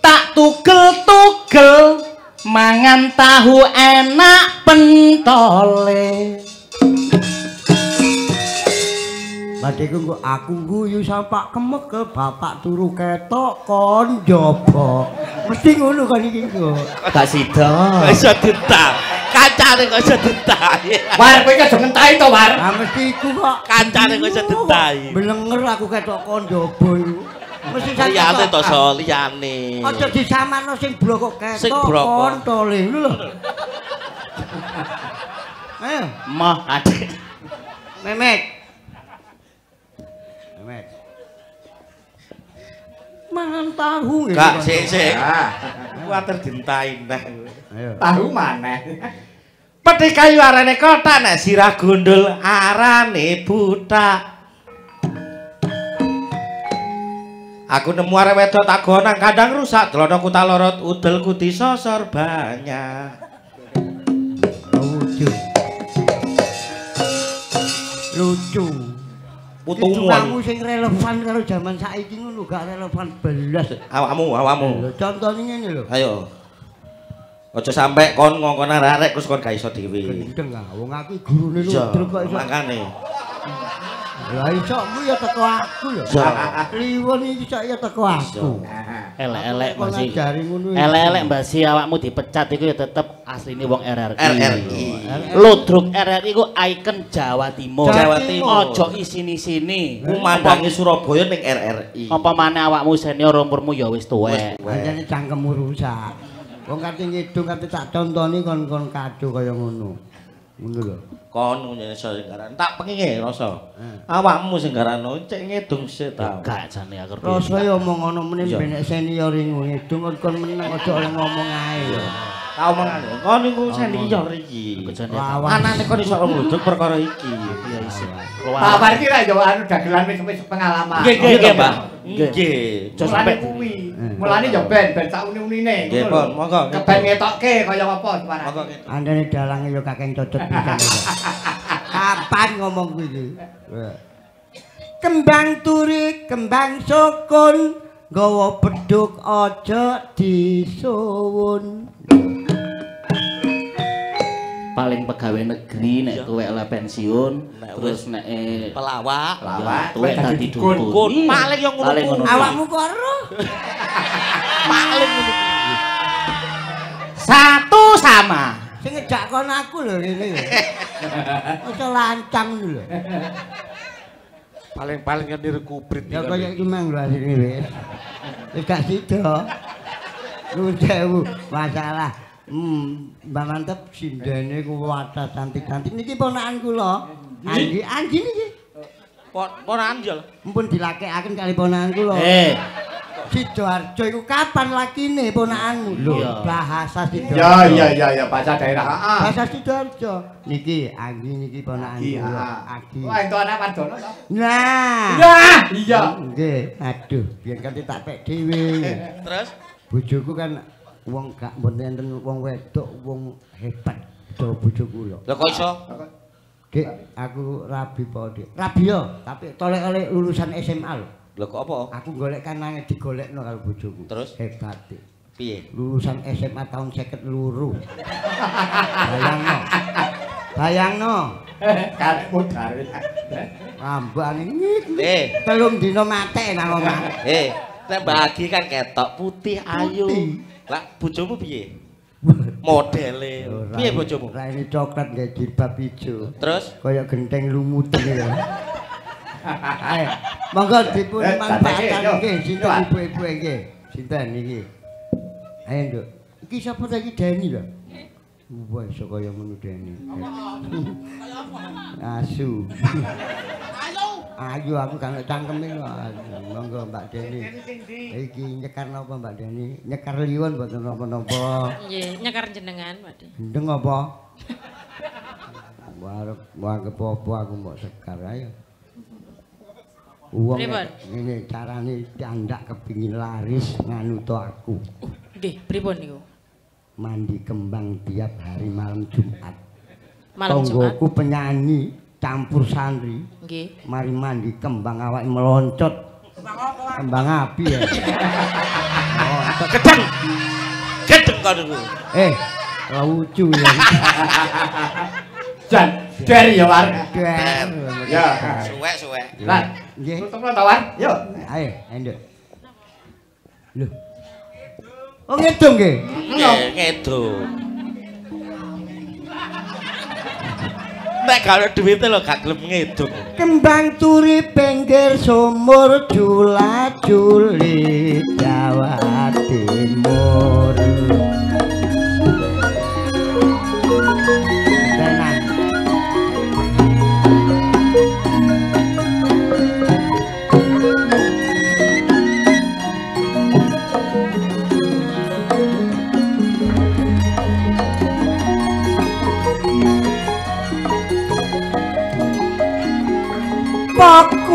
tak tugel-tugel. Mangan tahu enak pentole. Badiku aku guyu sampak kemekel bapak turu ketok kon jopo. Mesti ngono kan iki kok. Gak sida. Gak iso ditak. Kancane kok iso ditak. War kowe iki aja ngenteni to, War. Ah mesti iku kok. Kancane kok iso ditak. Belenger aku ketok kon jopo iku. Mesti liyane to so liyane. Aja disamarno sing blokok ketok kontole lho. Ayo, mah adik. Memet. mangan tahu. Kak, sik. Gua terdentai nah. Tahu mana? Peti kayu arane kota nek sirah gundul arane buta. Aku nemu arek wedok tak gonang kadang rusak, dlonoku tak lorot, udelku disosor banyak. Lucu. Putumu kamu sing relevan karo jaman saiki ngono gak relevan belas. Awakmu. Lho contone ngene lho. Ayo. Aja sampe kon ngongkon arek terus kon gak iso dhewe. Gendeng ah wong aku gurune ludruk kok iso. Makane. Lah isokmu ya teko aku lho. Liwon iki isok ya teko aku. Elek-elek masih. Elek-elek mbasi awakmu dipecat iku ya tetep asline wong RRI. Ludruk RRI iku ikon Jawa Timur. Ojo isini-sini. Kumandangi Surabaya ning RRI. Apa maneh awakmu senior umurmu ya wis tuwek. Pancene cangkemmu rusak. Wong kate ngidung kate tak contoni kon-kon kado kaya ngono. Ngono lho. Kon nyene senggaran tak penginge rasa. Awakmu senggarano cek ngidung sik ta. Gak jane aku. Rasa ya omong ngono meneh benek senior ngidung kon meneng aja oleh ngomong ae lho. Tak omongan lho. Kon niku senior iki. Anane kon iso ngluduk perkara iki. Iya isih. Tawar iki ra ya anu dagelan wis pengalaman. Nggih, Mbah. Nggih. Aja sampe kuwi. Mulane ya ben sak uni-unine. Nggih, Pon. Monggo. Keben ngetokke kaya apa suarane. Monggo ketok. Andene dalange ya kakeng cocot pisan. Kapan ngomong kuwi iki? Kembang turi, kembang sukun, nggawa beduk aja disuwun. Paling pegawai negeri nek tuwek le pensiun terus nek pelawak tuwek dadi dukun paling yo ngono awakmu kok ero paling ngono satu sama sing ngejak kon aku lho rene ojo lancang lho paling nyendir kubrit ya kaya iki mang lho asine wis gak sida nuwun masalah. Mbak Mantep sindene kuwata cantik-cantik niki ponakan kula. Anji niki. Ponakan jol. Mumpun dilakekaken kali ponakan kula. Sidoarjo iku kapan lakine ponakanmu? Lho, bahasa Sidoarjo. Ya bahasa daerah. Heeh. Bahasa Sidoarjo. Niki Anggi niki ponakan kula. Agi. Wah, entuk anak Wardono to? Nah. Nah, iya. Nggih. Aduh, biyen kan tak pek dhewe. Terus bojoku kan wong gak mboten wong wedok wong hebat do bojoku lho. Lah kok iso? Dik, aku rabi po, Dik. Rabi yo, tapi tolek-olek lulusan SMA lho. Lho kok apa? Aku golek kanange digolekno karo bojoku. Terus hebat, Dik. Piye? Lulusan SMA tahun 52. Bayangno. Karepmu gawe. Rambane ngit. Telung dina mate nang omah. Nek bagi kan ketok putih ayu. Lah bojomu piye? Modele. Piye bojomu? Raine coklat nggae jilbab ijo. Terus kaya genteng lumuteng ya. Ayo, monggo dipun manfaatkan nggih sinten ibu-ibu iki. Sinten iki? Ayo, Nduk. Iki sapa ta iki Deni lho? Wah, iso kaya ngono Deni. Asu. Ayo aku kan cangkeme lho. Monggo Mbak Deni. Iki nyekar napa Mbak Deni? Nyekar liwon mboten napa-napa. Nggih, nyekar jenengan, Pak Deni. Gendeng apa? Warep wae apa aku mbok sekar ayo. Wong ngene carane ndak kepingin laris nganuto aku. Nggih, pripun niku? Mandi kembang tiap hari malam Jumat. Malam Jumat. Tonggoku penyanyi campur santri. Nggih. Mari mandi kembang awak meloncot. Kembang api ya. Oh, gedeng. Gedeng kok niku. Lucu ya. Jan, der ya war. Der. Ya, suwek-suwek. Lan, nggih. Tutup tawar. Yo. Ayo, Nduk. Lho. Oh, ngedung nggih. Ngedung. Nek kalau duwite lho gak gelem ngeduk. Kembang turi pinggir sumur jula-juli Jawa Timur. Tenang.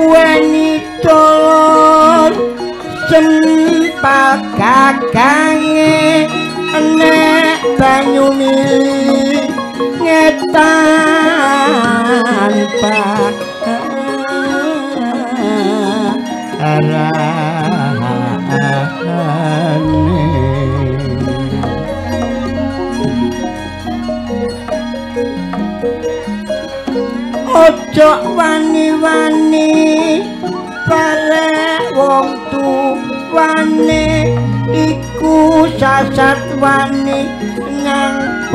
Duweni dolor jempal kakange enek banyu ngetan pak arahane ojo wani-wani barek wong tuwane iku sasat wani nang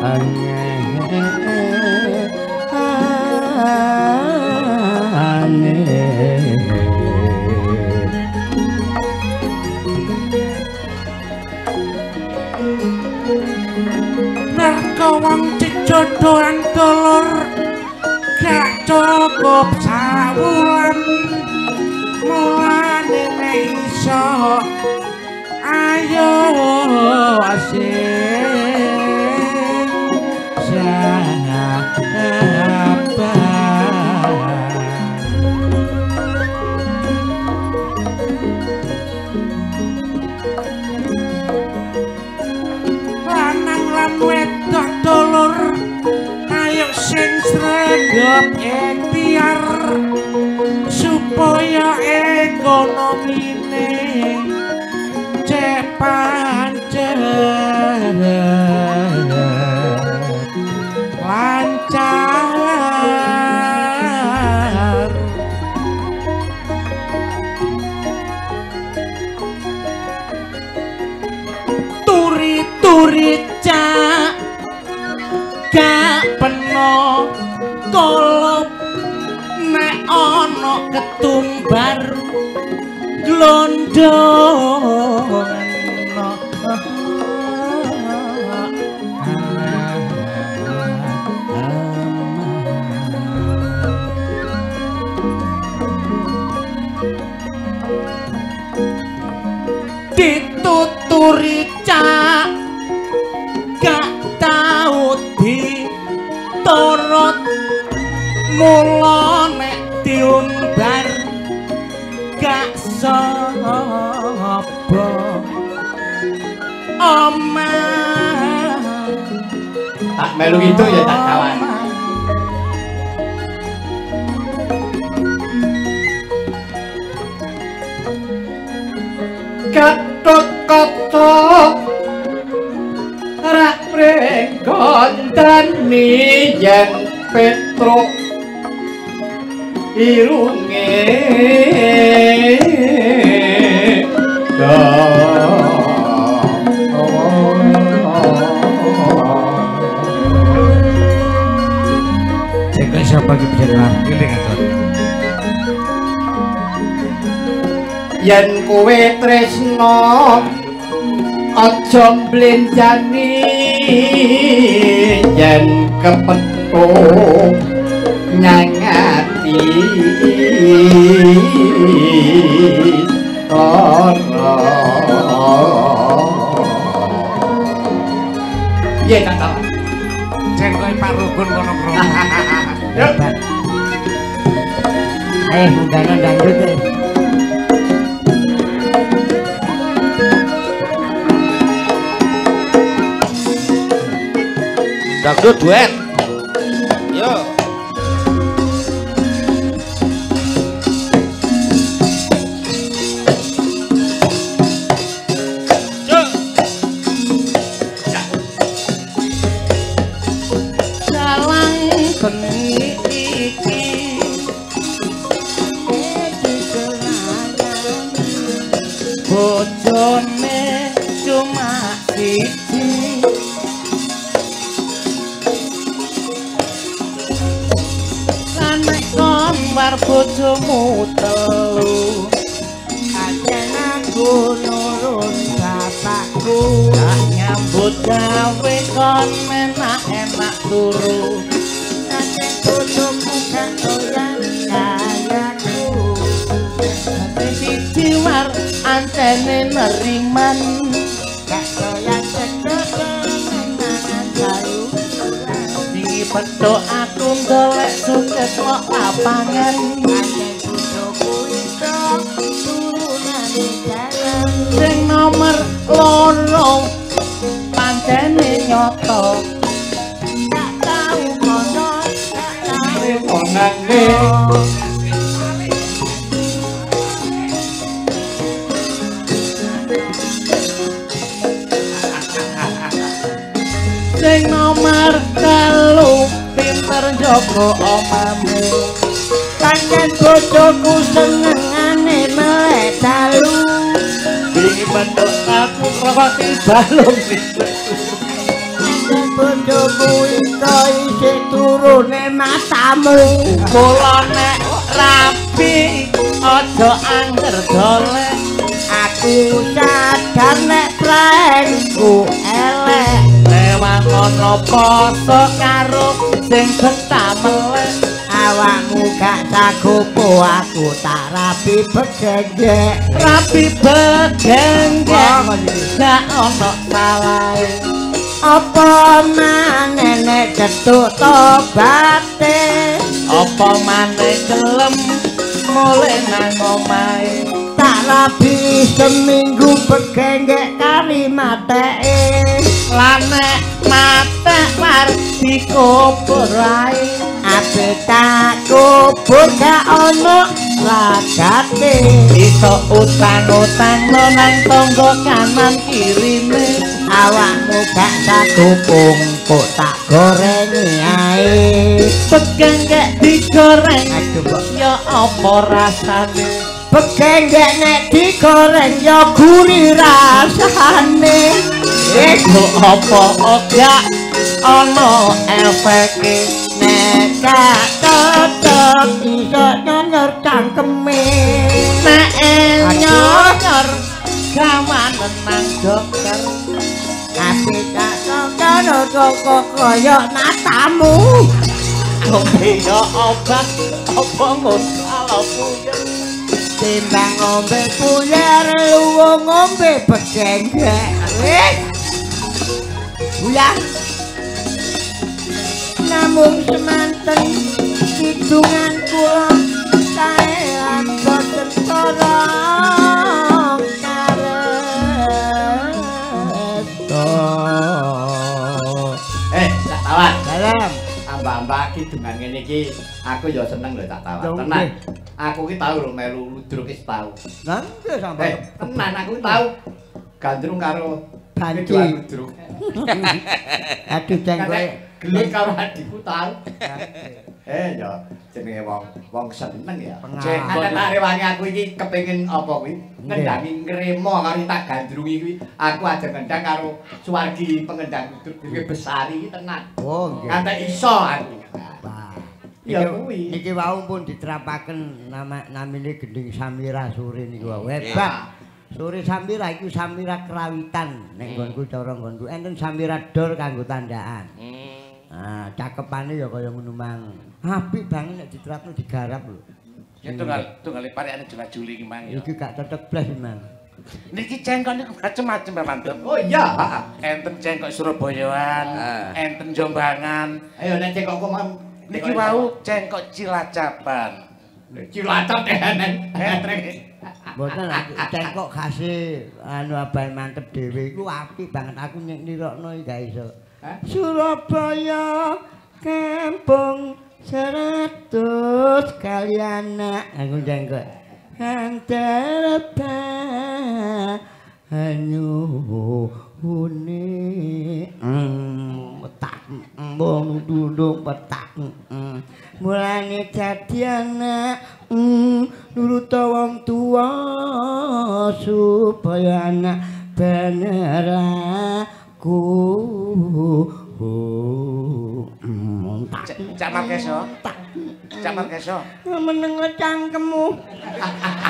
ane nah kawang jodohan dolor gak cukup sawulan mulane nek iso ayo asih sahabat lanang lan wedok dolor ayo sing sregep ikhtiar supaya ekonomine cepancen lancar turi-turi cak gak peno kolop nek ono ketumbar glondong dituturi cak gak tau diturut mula nek diumbar gak sapa omah tak melu itu ya tak kawan Gatot kaca rak prengkontani yen petruk irunge yen kowe tresno aja mblenjani yen kepethuk nyang ati ana ya kakak jengkoe parukun kono krono yo ayo ndang lanjut dangdut duet yo dalang bengi iki bojone cuma siji kamar bojomu telu aja nganggo nurun bapakku gak nyambut gawe kon enak-enak turu aja bojomu gak dolan kayaku tapi siji war antene neriman gak doyan sekedar menangan baru tinggi Betul aku golek suket kok lapangan Aneh budoku itu turunan di dalam Sing nomor loro Pancene nyoto Tak tahu kono Tak tahu kono Sing nomor telu pinter jaga omamu Tangan bojoku senengane melek dalu Iki bentuk aku rawati balung Tangan bojoku iso isih turune matamu Kula nek rapi aja angger golek Aku sadar nek praenku elek Ono poso karo sing betah melek awakmu gak cagopo aku tak rapi begenggek rapi begenggek gak ono salahe apa maneh nek cetuk tobaté apa maneh kelem mulih nang omahe tak rapi seminggu begenggek kali mateke lan nek Matek war dikubur ae Ape tak kubur gak ono lagate Iso utang-utang nang tangga kanan kirine Awakmu gak tak dukung kok tak gorengi ae Begenggek digoreng ya apa rasane Begenggek nek digoreng ya gurih rasane Iku apa gak ono efeke nek gak tetep iso nyor cangkeme nek nyor gawanen nang dokter tapi gak ono kok koyo matamu ngombe yo obat apa ngono timbang ngombe puyer luwo ngombe begenggek Bulan Namun semanten Hidungan kula Saya boten torong Kareto Cak Tawar Dalam Ambak-ambak hidungan ngene iki Aku ya seneng lho Cak Tawar Tenang Aku ki tau lho melu ludruk ki tau Nang nggih sampeyan Tenang aku tau Gandrung karo Banci Aduh cengkoe gelut karo adikku tau. Ya jenenge wong seneng ya. Cengkoe nek rewangi aku iki kepengin apa kuwi ngendangi ngremo karo tak gandrungi kuwi. Aku aja ngendang karo suwargi pengendang kudu besari tenan. Oh nggih. Nganti iso aku. Ya kuwi. Niki wau pun diterapaken namine Gending Samira Suri niku hebat. Sore Samira iku Samira Krawitan nek nggonku cara nggonku enten Samira dor kanggo tandaan. Nah, cakepane ya kaya ngono mang. Apik banget nek diterapno digarap lho. Ya tunggale parekane Juna Juli iki mang ya. Iki gak tetek blas mang. Niki cengkok niku macem-macem Mandem. Oh iya, heeh. Enten cengkok Surabayaan, enten Jombangan. Ayo nek cengkokku mang niki wau cengkok Cilacapan. Cilacap tenan. Mboten cengkok khase anu abahe mantep dhewe iku apik banget aku nirokno gak iso. Surabaya kampung 100 kali anak aku cengkok. Hanterba anyuhune petak wong duduk petak mulane dadi anak nurut wong tuwa supaya anak bener aku Cak Markeso meneng cangkemmu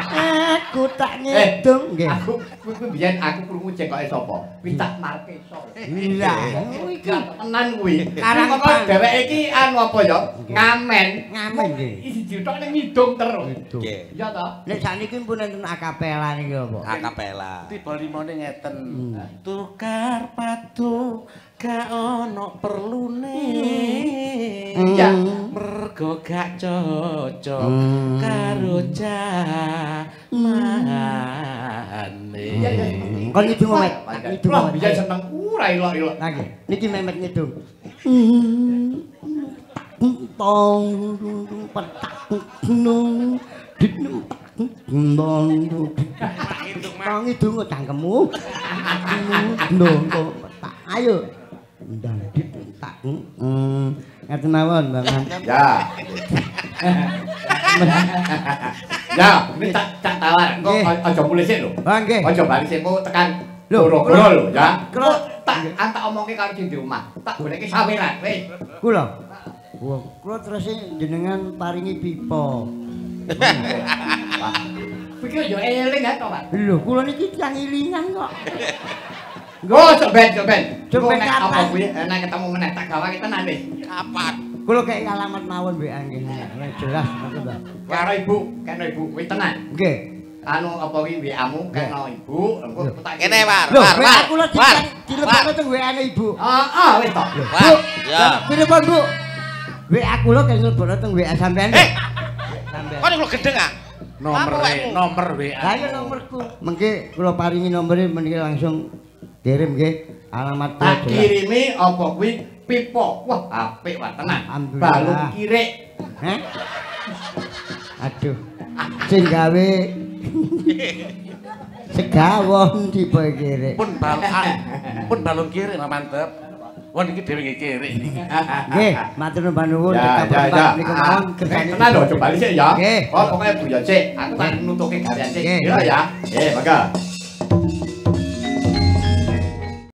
aku tak ngitung nggih aku mbiyen aku krungu cengkoke sapa kuwi Cak Markeso lha kuwi tenan kuwi karang kok dheweke iki anu apa ya ngamen nggih siji tok ning ngidung terus nggih iya to nek sakniki pun enten akapela niki apa akapela tiba limone ngeten tukar padu Gak ono perlune ya mergo gak cocok karo jamane. Kon iki memek, iki memek. Bisa seneng ora ilok-ilok. Nggih. Niki memek ngidung. Tong petak gunung dinempak gunung tong hidung cangkemmu. Ndong petak. Ayo. Ndang dipentak. Ngaten mawon, Bang. Ya. Ya, minta Cak Tawar. Engko aja mulih sik lho. Ha nggih. Aja bali sikmu tekan loro lho, ya. Tak antak omongke karo sing di omah. Tak goleki saweran, wis. Ku lho. Kula terus jenengan paringi pipa. Pikir yo eling ha to, Pak. Lho, kula niki tiyang ilingan kok. Go coben apa kuwi nek ketemu meneh tak gawe tenan wis. Kapan? Kulo kek alamat mawon WA nggih. Jelas ngoten, Mbak. Karo Ibu, kene Ibu wis tenan. Nggih. Anu apa kuwi WA-mu kene Ibu, engko tak kene war. Kulo dilebokno teng WA-ne Ibu. Heeh, wis to. Bu. Ya. Piripun, Bu? WA kulo kene dilebokno teng WA sampean. Sampean. Kok kulo gedeng ah. Nomor WA. Lah iya nomorku. Mengke kulo paringi nomere meniki langsung kirim nggih alamat kula. Kirime apa kuwi pipa. Wah, apik wae tenan. Balung kirik. Heh. Aduh. Sing gawe segawon tipe kirik. Pun balung kirik lah mantep. Wong iki dhewe nggih kirik niki. Nggih, matur nuwun tetep niku mawon kersane. Tenan lho, coba bali sik ya. Oh, pokoke Bu ya, Cek. Aku tak nutuke gawean Cek. Ya ya. Nggih, mangga.